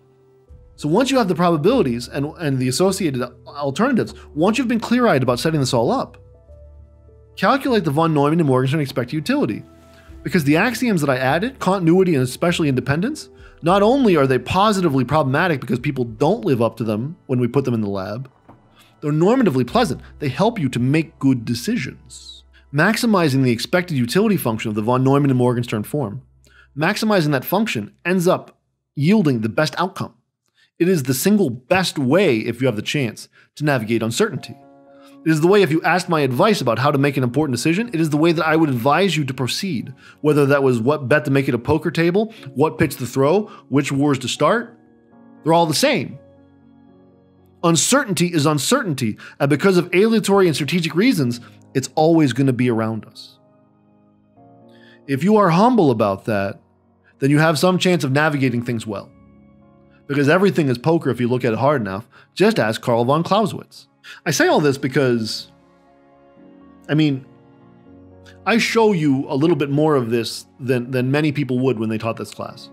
So once you have the probabilities and the associated alternatives, once you've been clear-eyed about setting this all up, calculate the von Neumann and Morgenstern expected utility. Because the axioms that I added, continuity and especially independence, not only are they positively problematic because people don't live up to them when we put them in the lab, they're normatively pleasant. They help you to make good decisions. Maximizing the expected utility function of the von Neumann and Morgenstern form, maximizing that function ends up yielding the best outcome. It is the single best way, if you have the chance, to navigate uncertainty. It is the way, if you asked my advice about how to make an important decision, it is the way that I would advise you to proceed, whether that was what bet to make at a poker table, what pitch to throw, which wars to start. They're all the same. Uncertainty is uncertainty, and because of aleatory and strategic reasons, it's always going to be around us. If you are humble about that, then you have some chance of navigating things well. Because everything is poker if you look at it hard enough. Just ask Carl von Clausewitz. I say all this because, I mean, I show you a little bit more of this than many people would when they taught this class.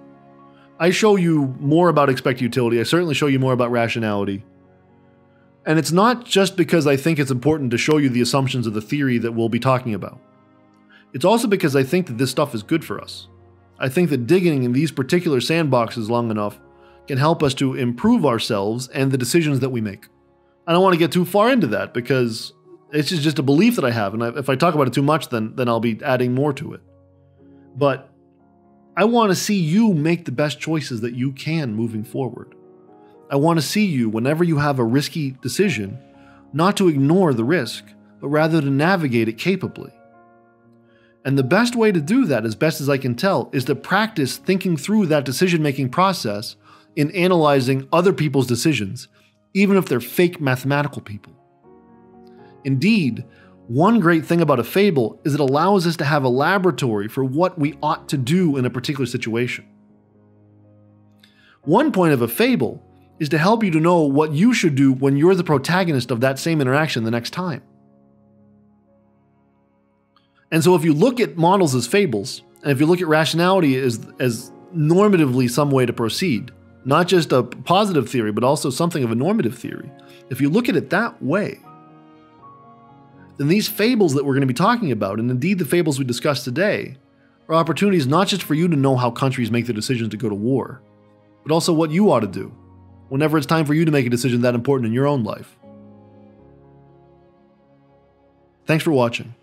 I show you more about expected utility. I certainly show you more about rationality. And it's not just because I think it's important to show you the assumptions of the theory that we'll be talking about. It's also because I think that this stuff is good for us. I think that digging in these particular sandboxes long enough can help us to improve ourselves and the decisions that we make. I don't want to get too far into that because it's just a belief that I have, and if I talk about it too much, then I'll be adding more to it. But I want to see you make the best choices that you can moving forward. I want to see you, whenever you have a risky decision, not to ignore the risk, but rather to navigate it capably. And the best way to do that, as best as I can tell, is to practice thinking through that decision-making process in analyzing other people's decisions, even if they're fake mathematical people. Indeed, one great thing about a fable is it allows us to have a laboratory for what we ought to do in a particular situation. One point of a fable is to help you to know what you should do when you're the protagonist of that same interaction the next time. And so if you look at models as fables, and if you look at rationality as normatively some way to proceed, not just a positive theory, but also something of a normative theory. If you look at it that way, then these fables that we're going to be talking about, and indeed the fables we discussed today, are opportunities not just for you to know how countries make their decisions to go to war, but also what you ought to do whenever it's time for you to make a decision that important in your own life. Thanks for watching.